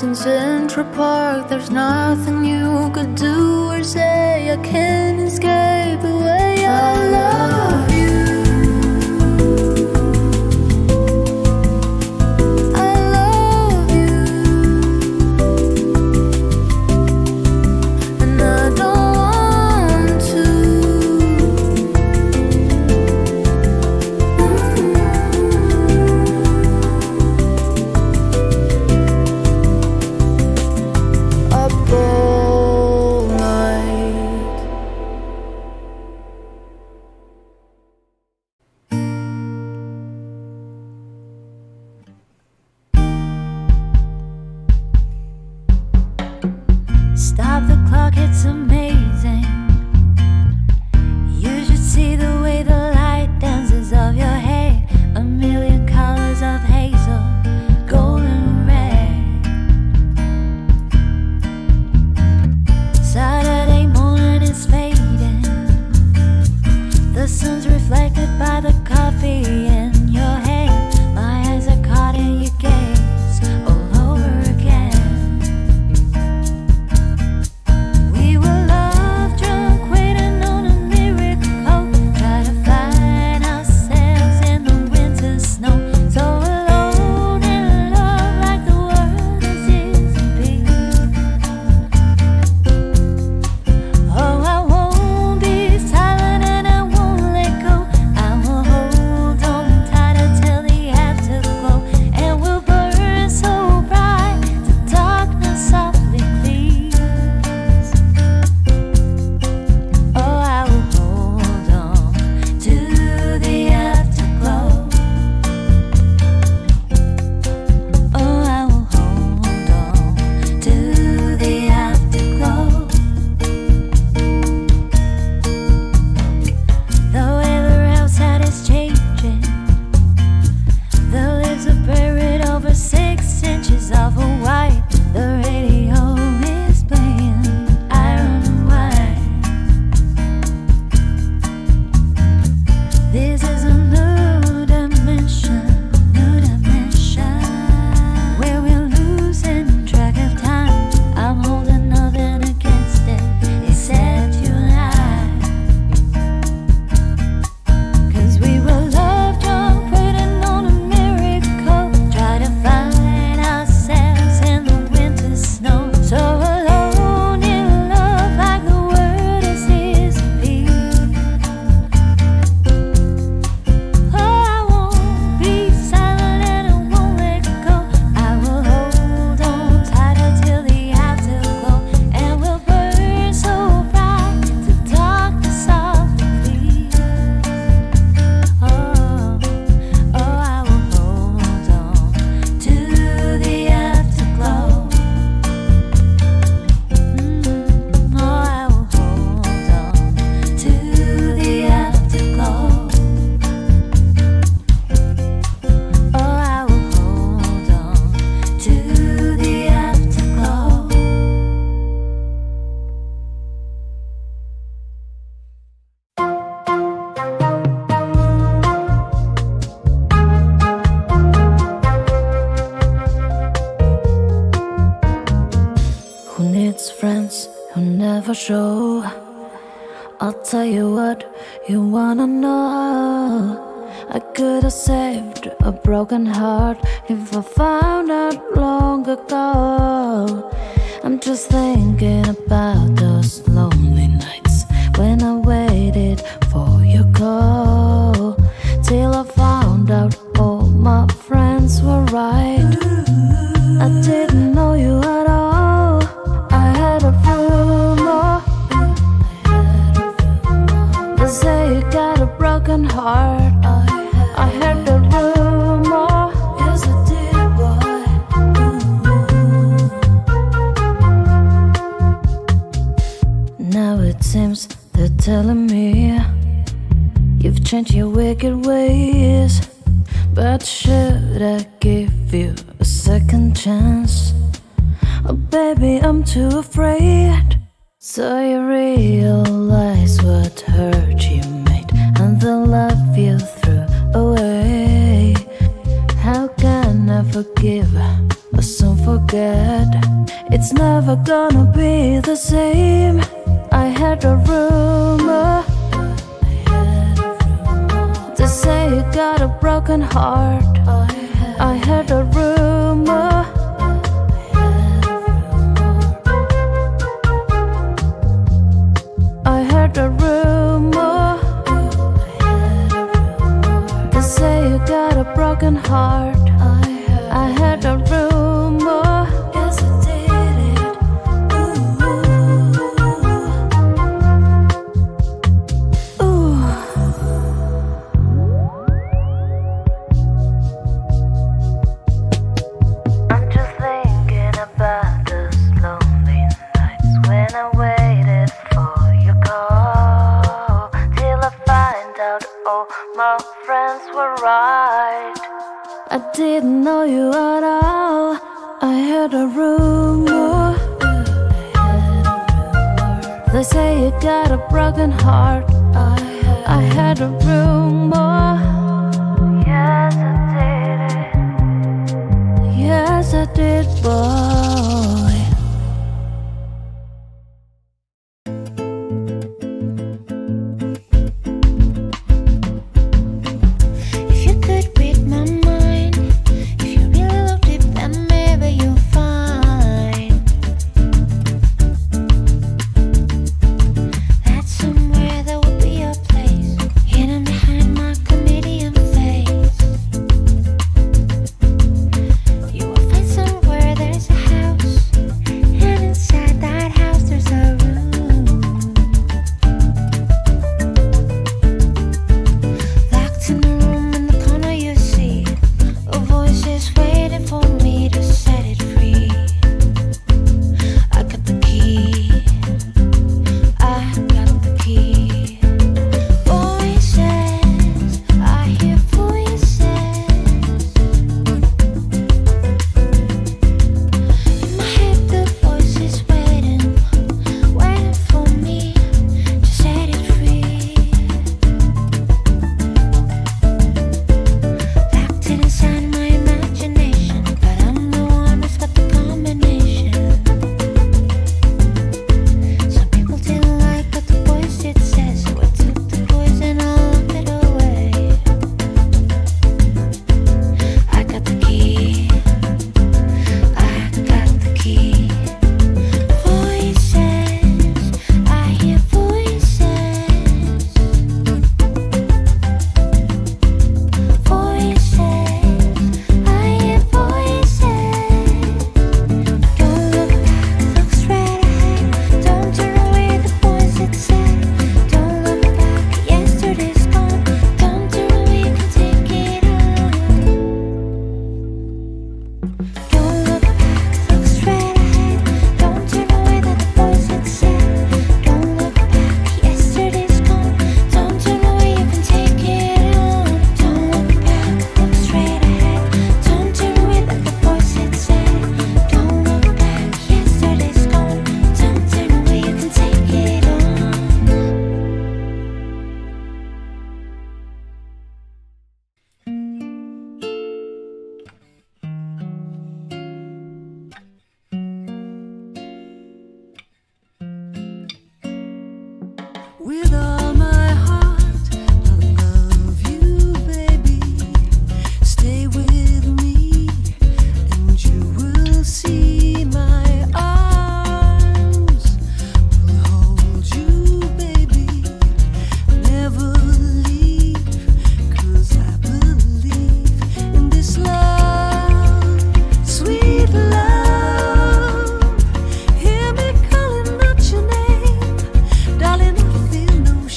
house in Central Park. There's nothing you could do or say. I can't escape the way I love you. Show. I'll tell you what you wanna know. I could have saved a broken heart if I found out long ago. I'm just thinking about those lonely nights when I waited for your call, till I found out all my friends were right. I didn't know you at all. I had a say you got a broken heart. I heard the rumor. Yes, I did, boy. Now it seems they're telling me you've changed your wicked ways. But should I give you a second chance? Oh, baby, I'm too afraid. So you realize what hurt you made and the love you threw away. How can I forgive but soon forget? forget. It's never gonna be the same. I had a rumor, they say you got a broken heart. I had a rumor. I heard a rumor, they say you got a broken heart. I heard a rumor. Yes, I did it. Ooh. Ooh. I'm just thinking about those lonely nights when I waited for your call, till I find out all my friends were right. I didn't know you at all. I heard a rumor, they say you got a broken heart. I heard a rumor. Yes, I did it. Yes, I did, boy. Darling, I feel no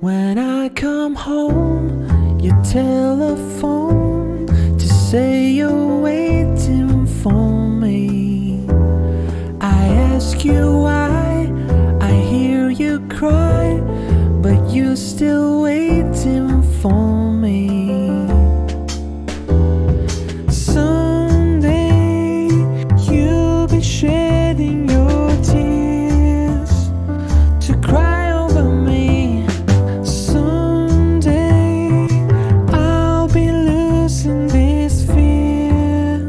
When I come home, you telephone to say you're waiting for me. I ask you why, I hear you cry, but you're still waiting for me. Someday you'll be shedding your tears to cry over me. Someday I'll be losing this fear.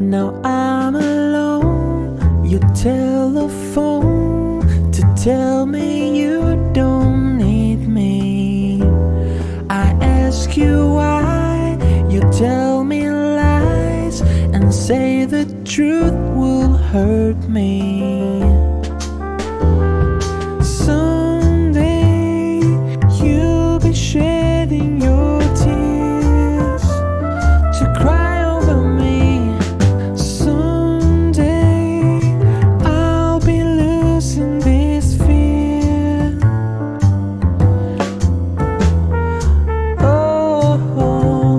Now I'm alone, you telephone to tell me you don't need me. I ask you why, you tell me lies and say the truth will hurt me. Someday you'll be shedding your tears to cry over me. Someday I'll be losing this fear. Oh,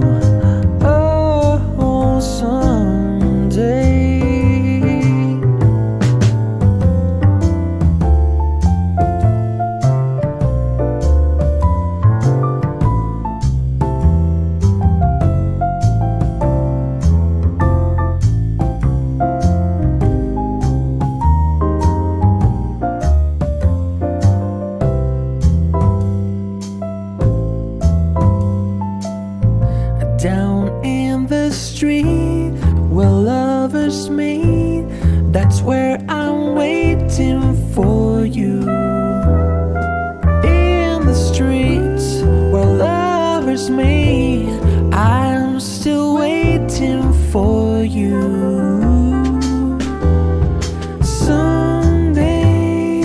someday. Down in the street where lovers meet, that's where I'm waiting for you. In the streets where lovers meet, I'm still waiting for you. Someday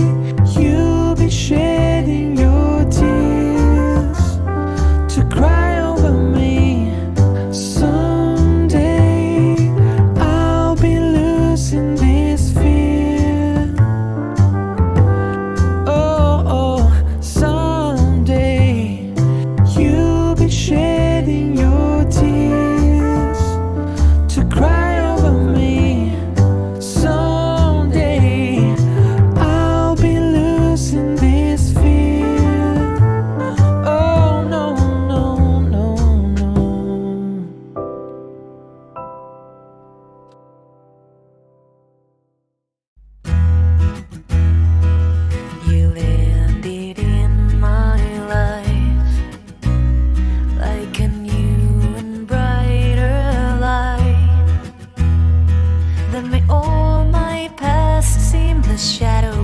you'll be shedding your tears to cry. Shedding your tears to cry over me. Someday I'll be losing this fear. Oh no, no, no, no. You landed in my life like a new and brighter light that made all my past seem the shadows.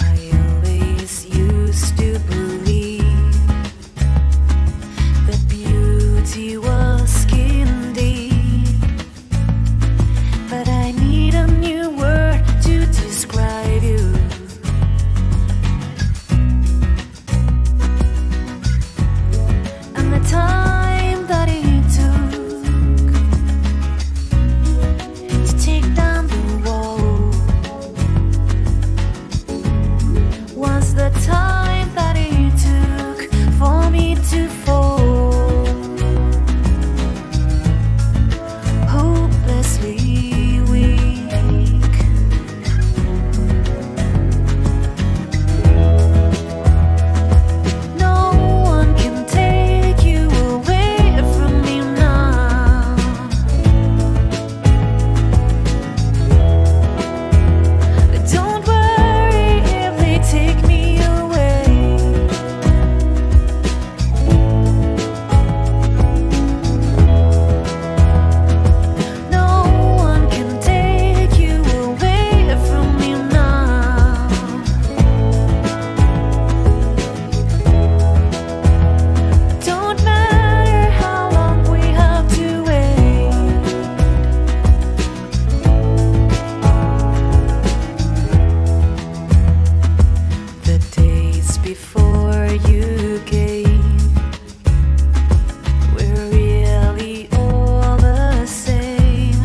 I always used to believe that beauty was skin deep, but I need a new word to describe. We're really all the same.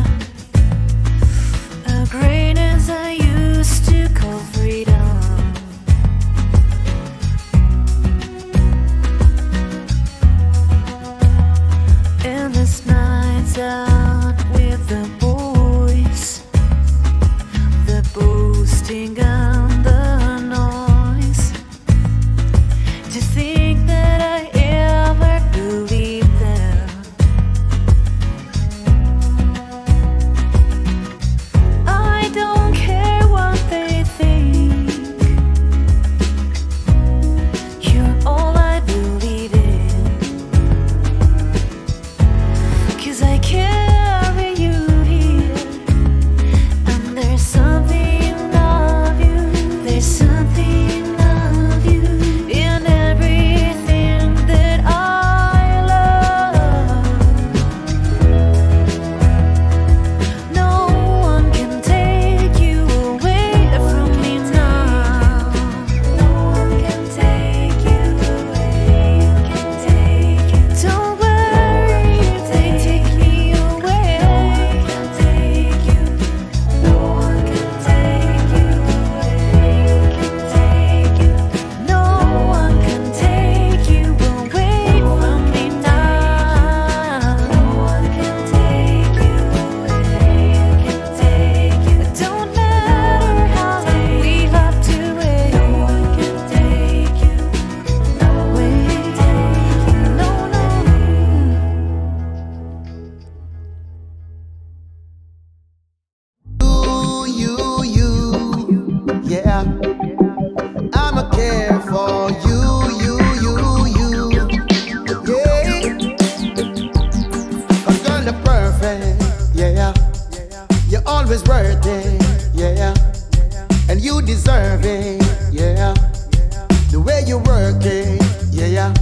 you working, yeah, yeah.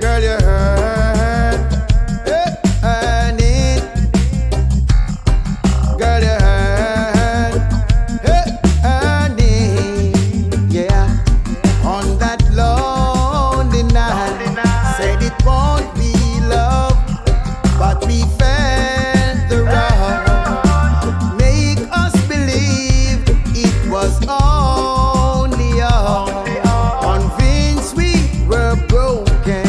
Girl, you earn it. Girl, you earn it, yeah. On that lonely night, said it won't be love, but we felt the rub. Make us believe it was only us. Convinced we were broken.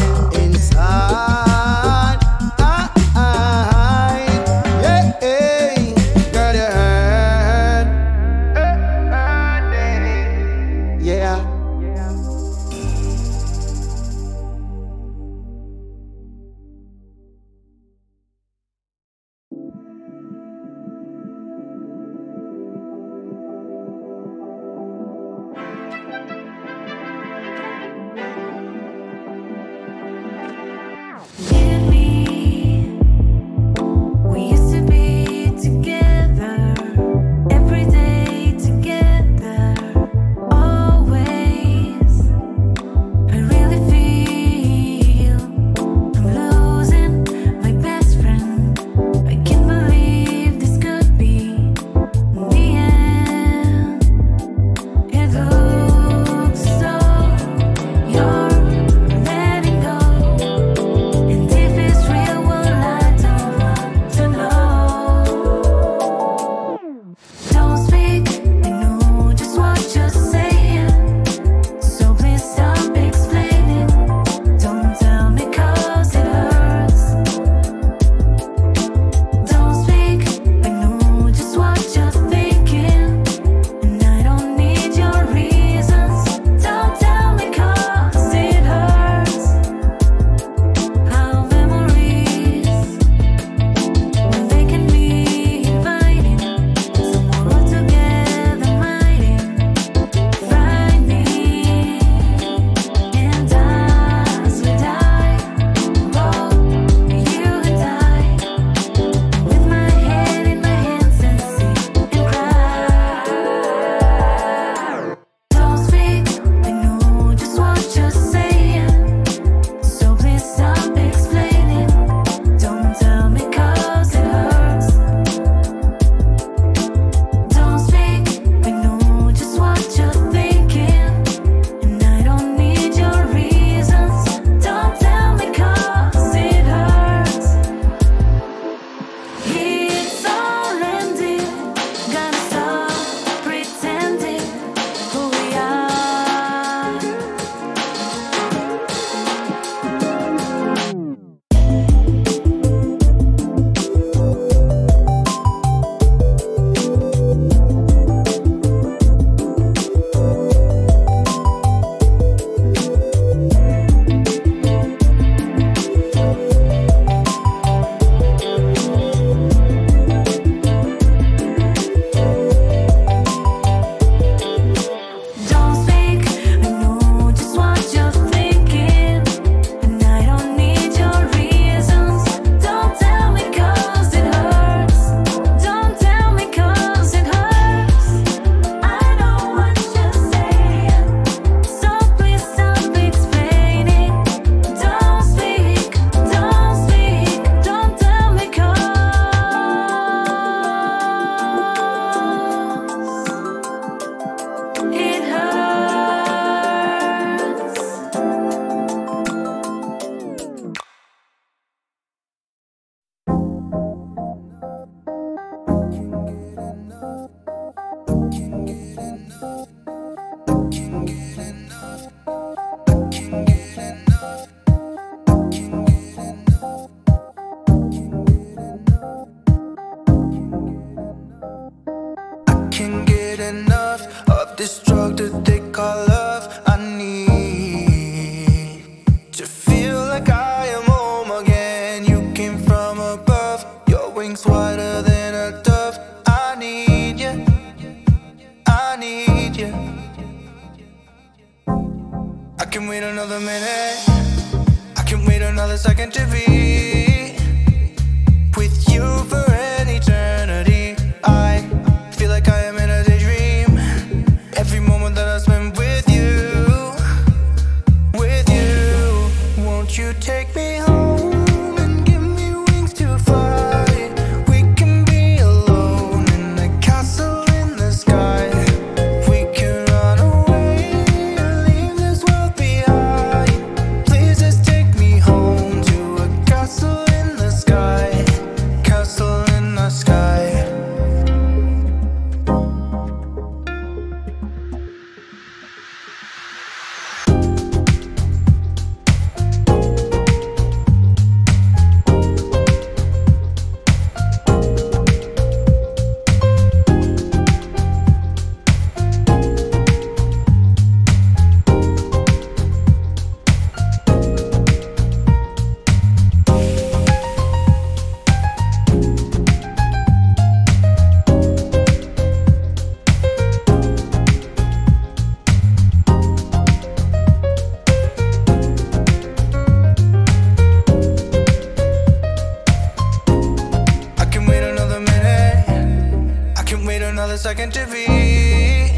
second to be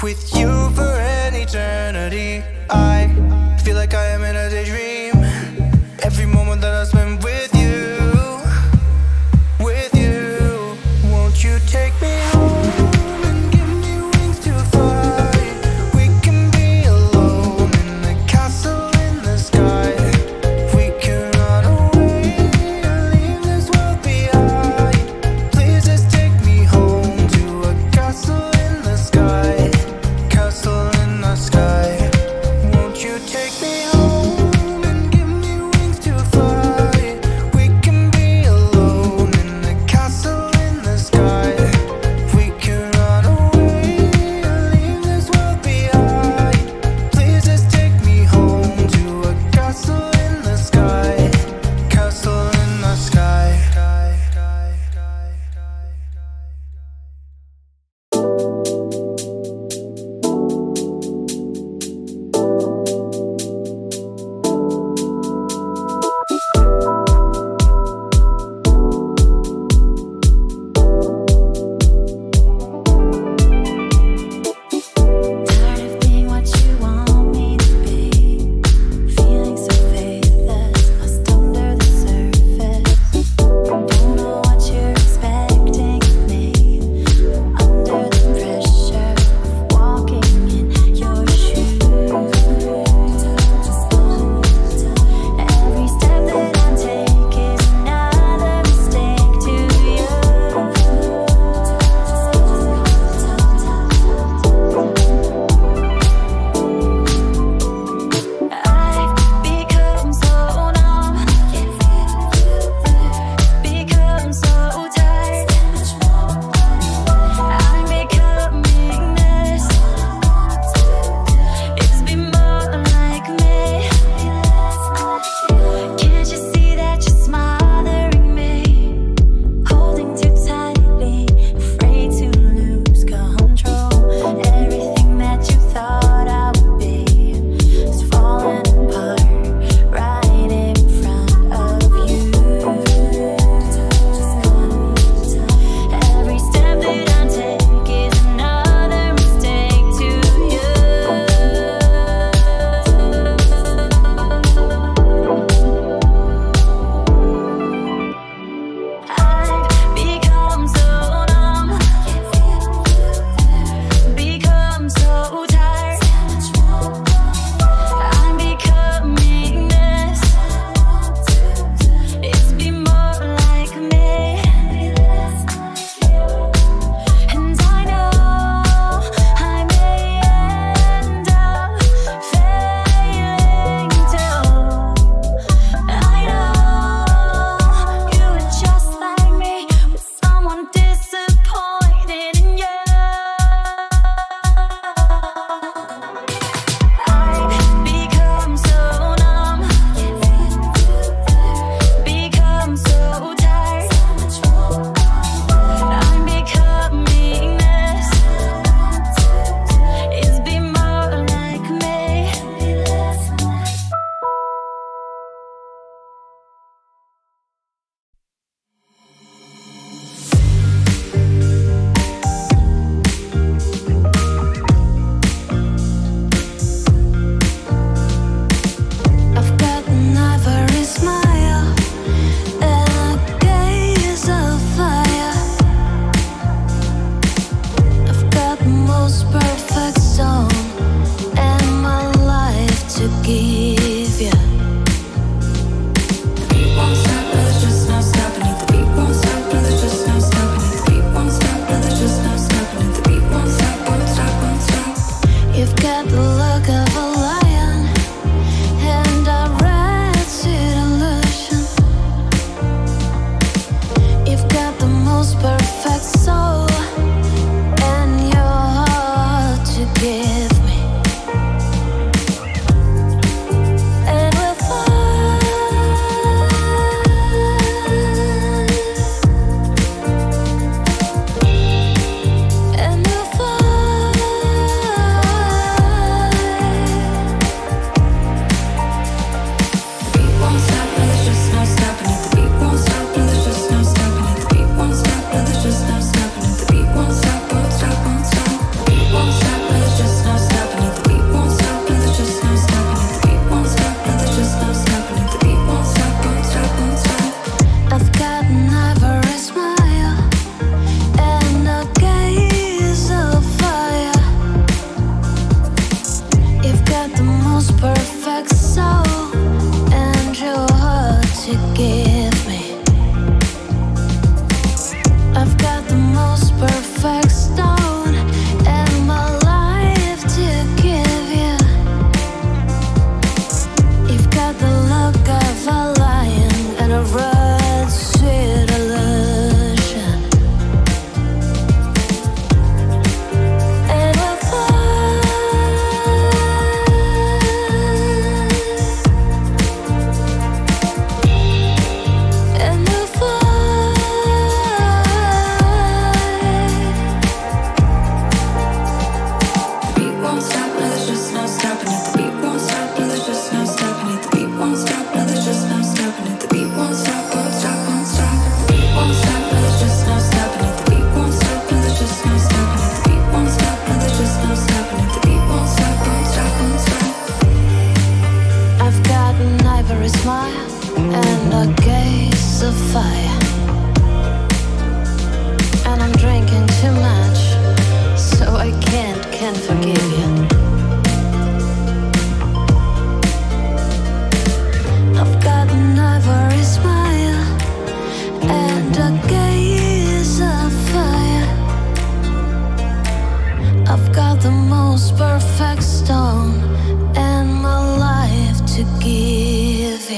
with you for an eternity. I feel like I am in a daydream. Every moment that I spend with you, won't you take me home? Take me home.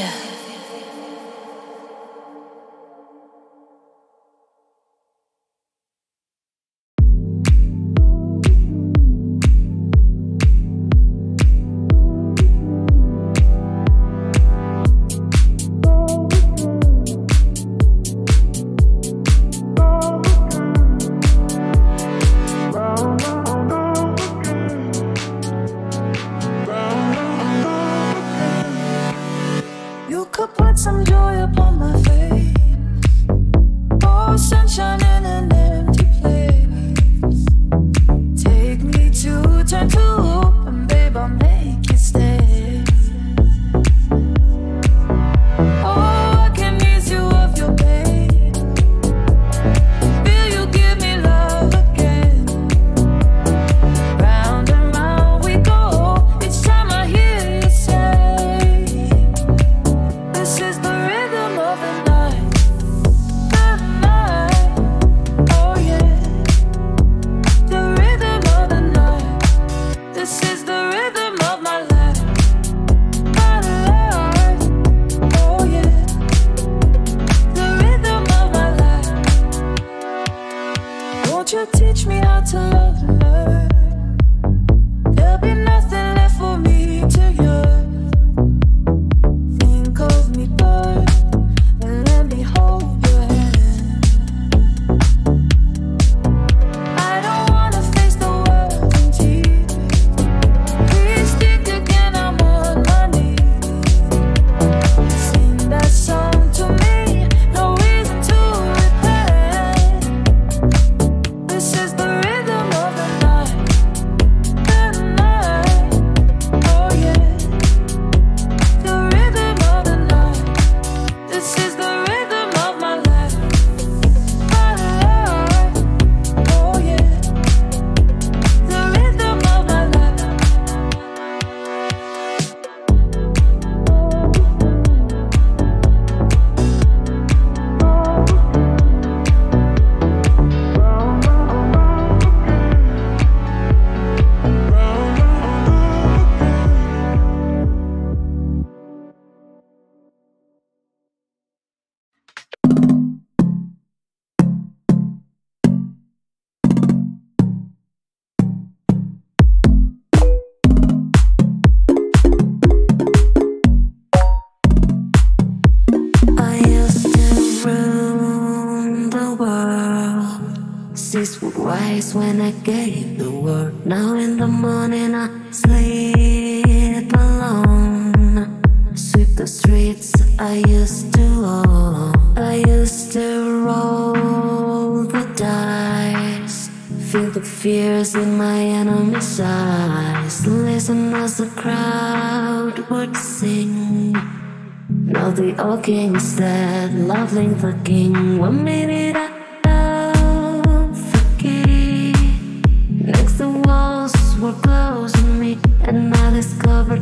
fear. When I gave the word, now in the morning I sleep alone. Sweep the streets I used to own. I used to roll the dice, feel the fears in my enemy's eyes. Listen as the crowd would sing. Now the old king said, loving the king. 1 minute I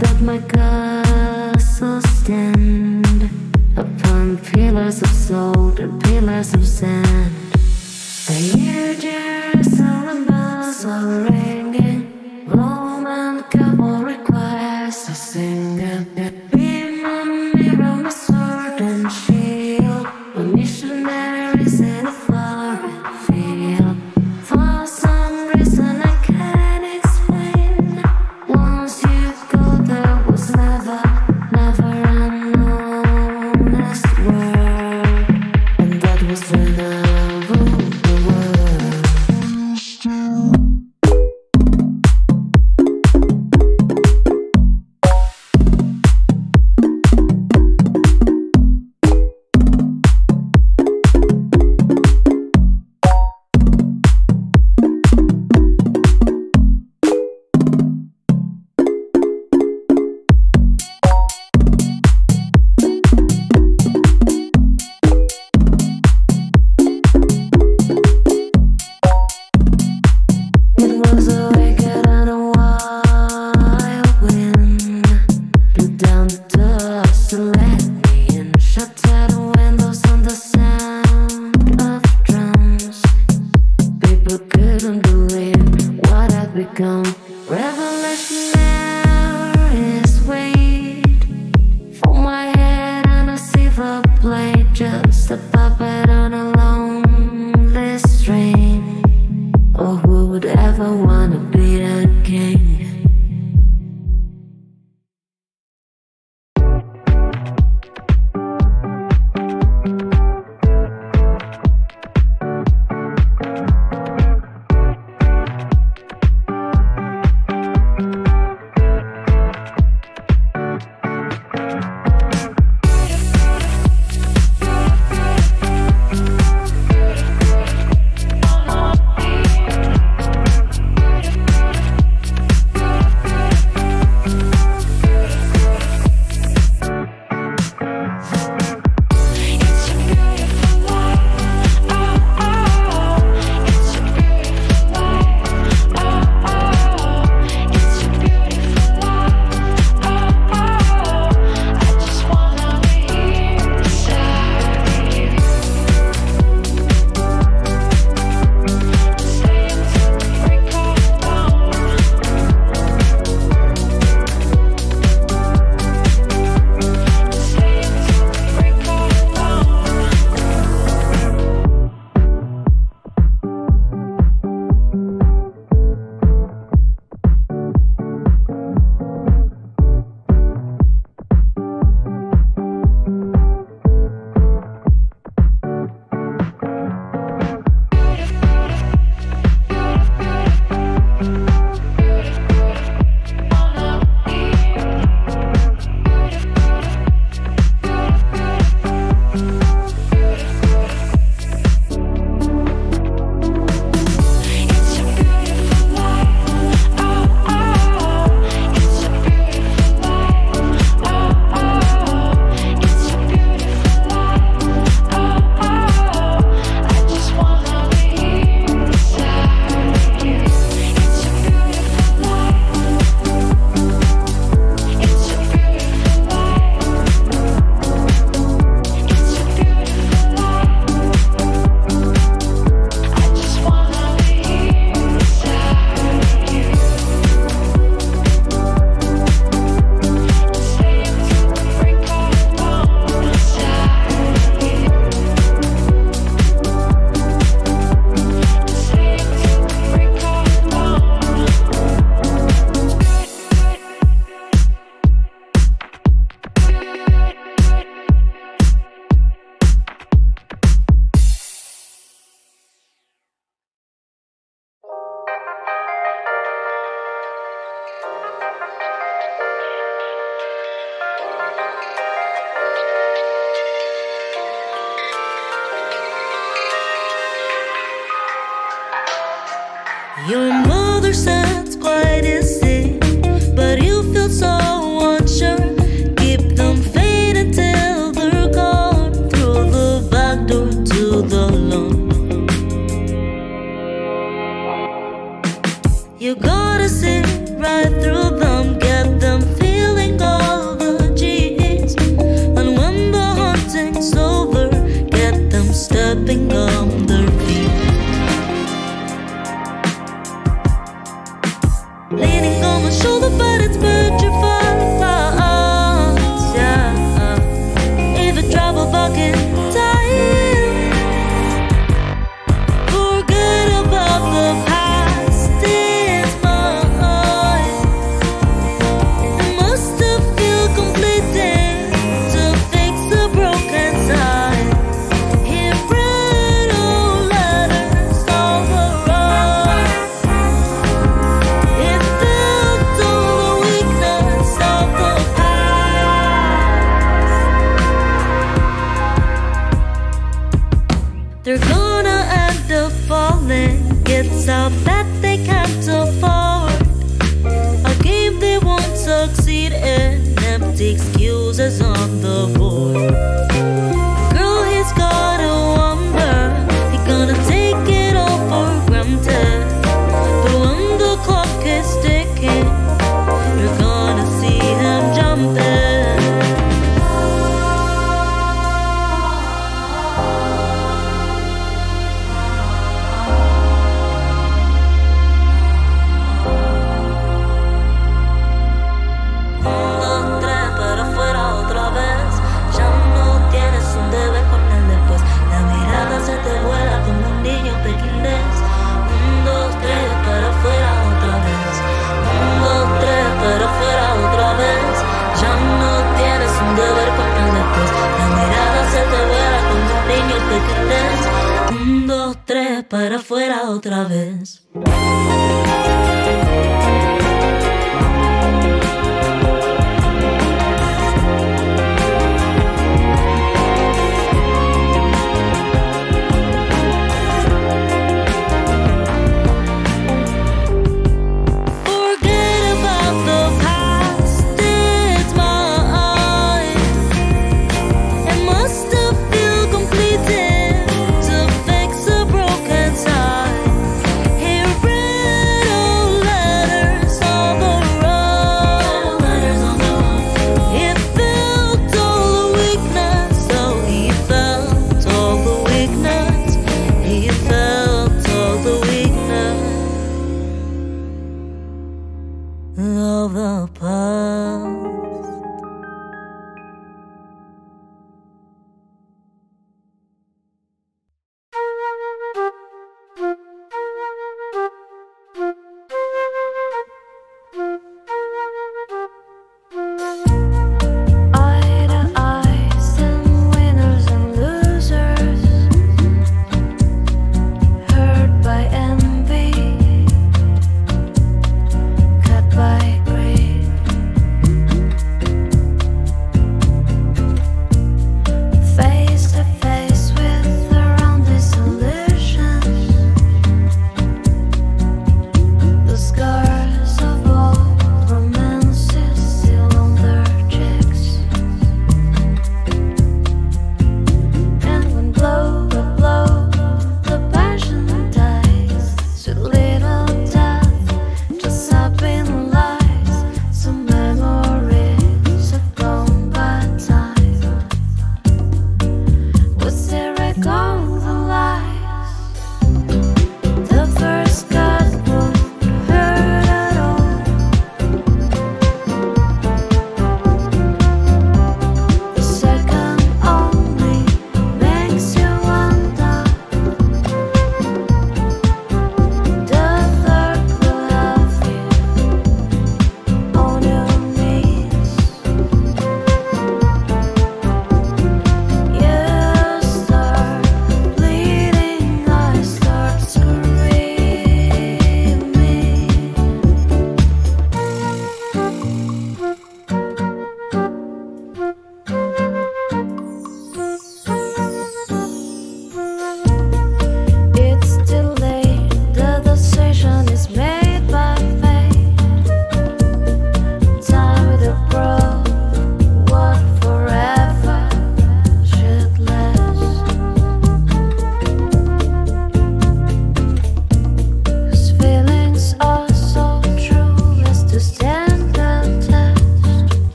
that my castle stand upon pillars of salt and pillars of sand. I hear Jerusalem bells are ringing, Rome and Capel requires a singing. Be my mirror, my sword and shield, a missionary is in a foreign field. For some reason I can't explain, once you never an honest word, and that was when I Your mother sounds quite easy, but you feel so unsure. Keep them fed until they're gone, through the back door to the lawn. You gotta sit right through them, get them feeling all the G's. And when the hunting's over, get them stepping on their feet. Leaning on my shoulder, but it's petrified. Yeah. If I travel back in time, forget about the past, it's mine. I must have feel completed to fix the broken side. In brittle letters all around, it felt all the weakness of the past. They're gonna end up falling. It's a bet they can't afford, a game they won't succeed in. Empty excuses on the board. Girl, he's gotta wonder, he's gonna take it all for granted. But when the clock is ticking, you're gonna see him jumping. Dos, tres, pero fuera otra vez. Ya no tienes un debe con él después. La mirada se te vuela como un niño pequinés. Un, dos, tres, pero fuera otra vez. Un, dos, tres, pero fuera otra vez. Ya no tienes un deber con él después. La mirada se te vuela como un niño pequinés. Un, dos, tres, pero fuera otra vez. Here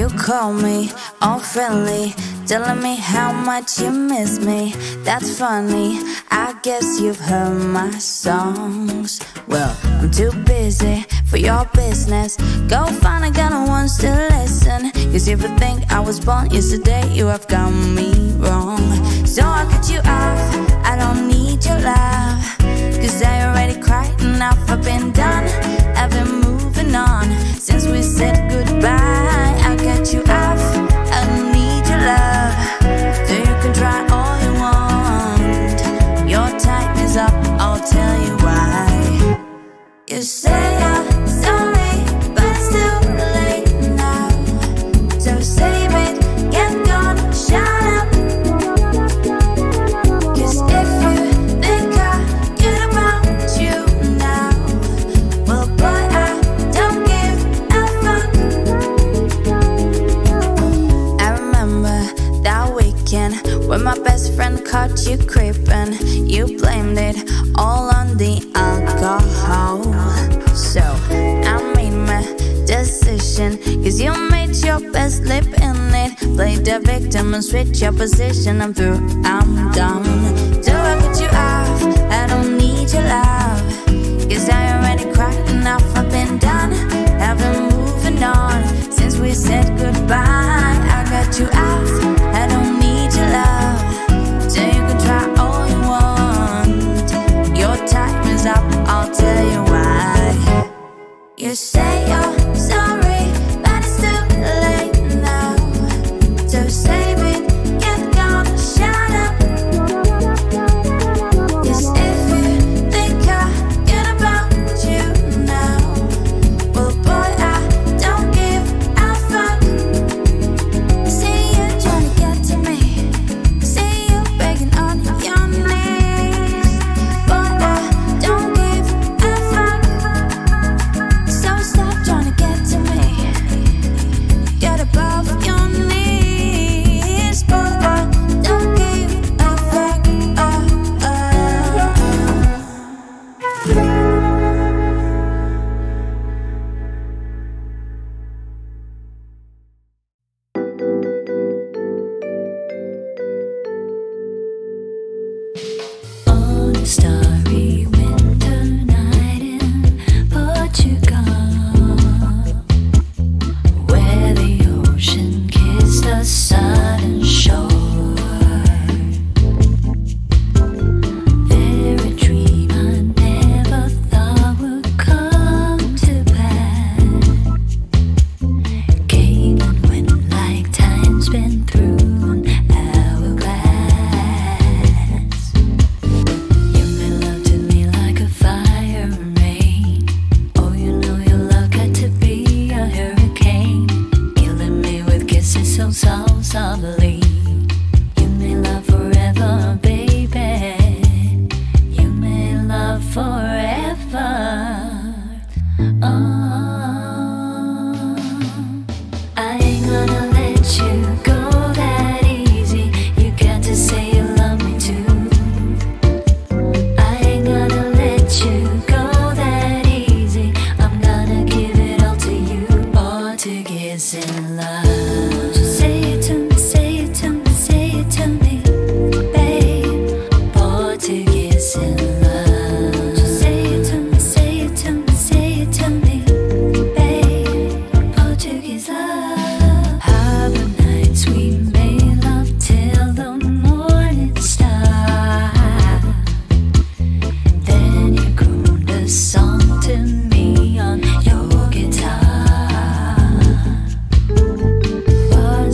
You call me unfriendly, telling me how much you miss me. That's funny, I guess you've heard my songs. Well, I'm too busy for your business. Go find a guy who wants to listen. 'Cause if you think I was born yesterday, you have got me wrong. So I'll cut you off, I don't need your love. 'Cause I already cried enough, I've been done, I've been moving on. Since we said goodbye, I'll cut you off, I don't need your love. So you can try all you want, your time is up, I'll tell you why. You say I'm sorry, but it's too late now. So save it, get gone, shut up. 'Cause if you think I get about you now, well boy, I don't give a fuck. I remember that weekend when my best friend caught you creeping. You blamed it all on the alcohol. So I made my decision, 'cause you made your best lip in it. Play the victim and switch your position. I'm through, I'm done. So I cut you off, I don't need your love. 'Cause I already cried enough, I've been done, I've been moving on. Since we said goodbye, I got you off, I don't need your love. So you can try all you want, your time is up, I'll tell you why. You say you're sorry, but it's too late now. So save it, get gone, shut up. 'Cause if you think I get about you now, well boy, I don't give a fuck. See you trying to get to me, see you begging on your knees. Boy, I don't give a fuck. So stop trying to get to me, get above your knees. Boy, I don't give a fuck. On a starry winter night in Portugal, where the ocean kissed the southern shore, there a dream I never thought would come to pass came and went like time's been through an hourglass. You made love to me like a fire and rain. Oh, you know your love got to be a hurricane, killing me with kisses so softly. You made love forever, baby. You made love forever. Oh, I ain't gonna let you go that easy. You got to say you love me too. I ain't gonna let you go that easy. I'm gonna give it all to you, all to kiss in love. Say it to me, say it to me, say it to me, babe. All to kiss in love. Say it to me, say it to me, say it to me, babe. All to kiss love. Harbor nights we made love till the morning star. Then you crooned a song to me on your guitar. All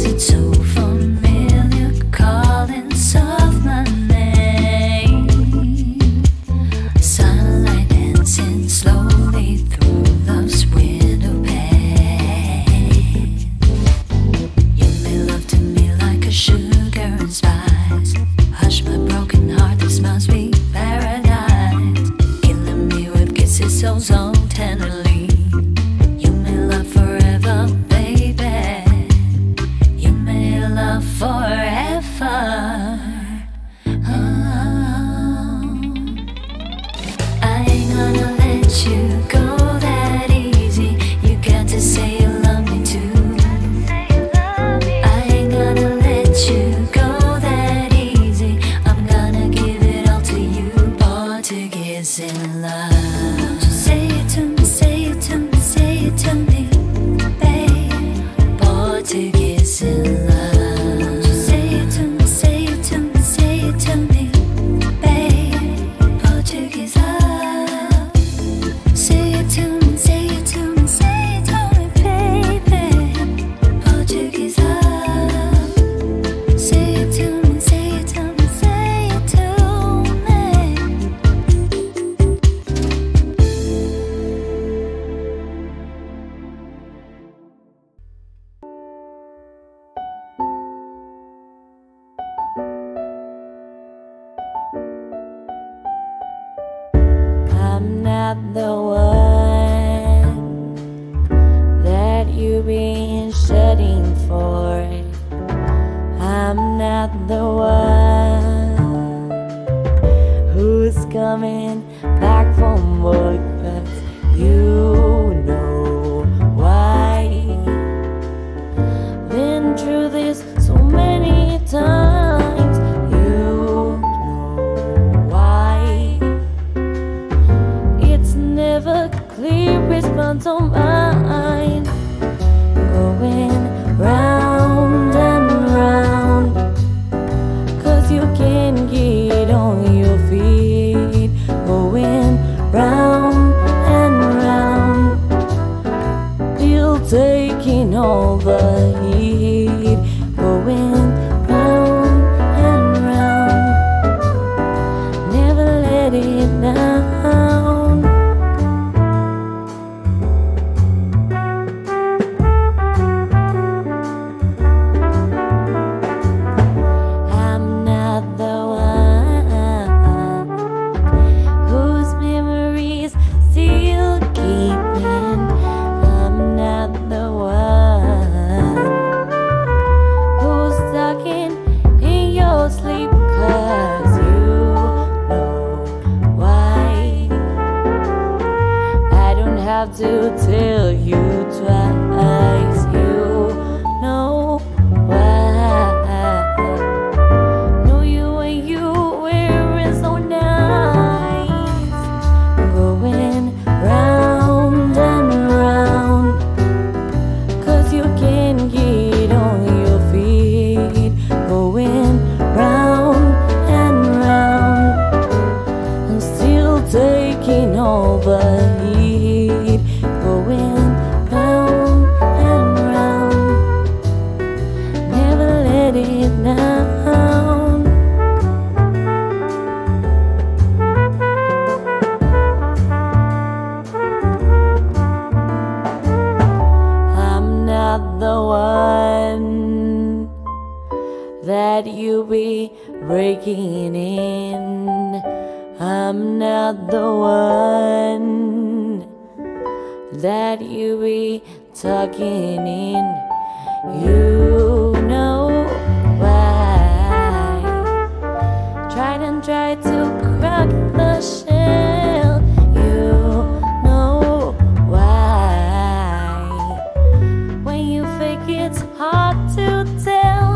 It's hard to tell.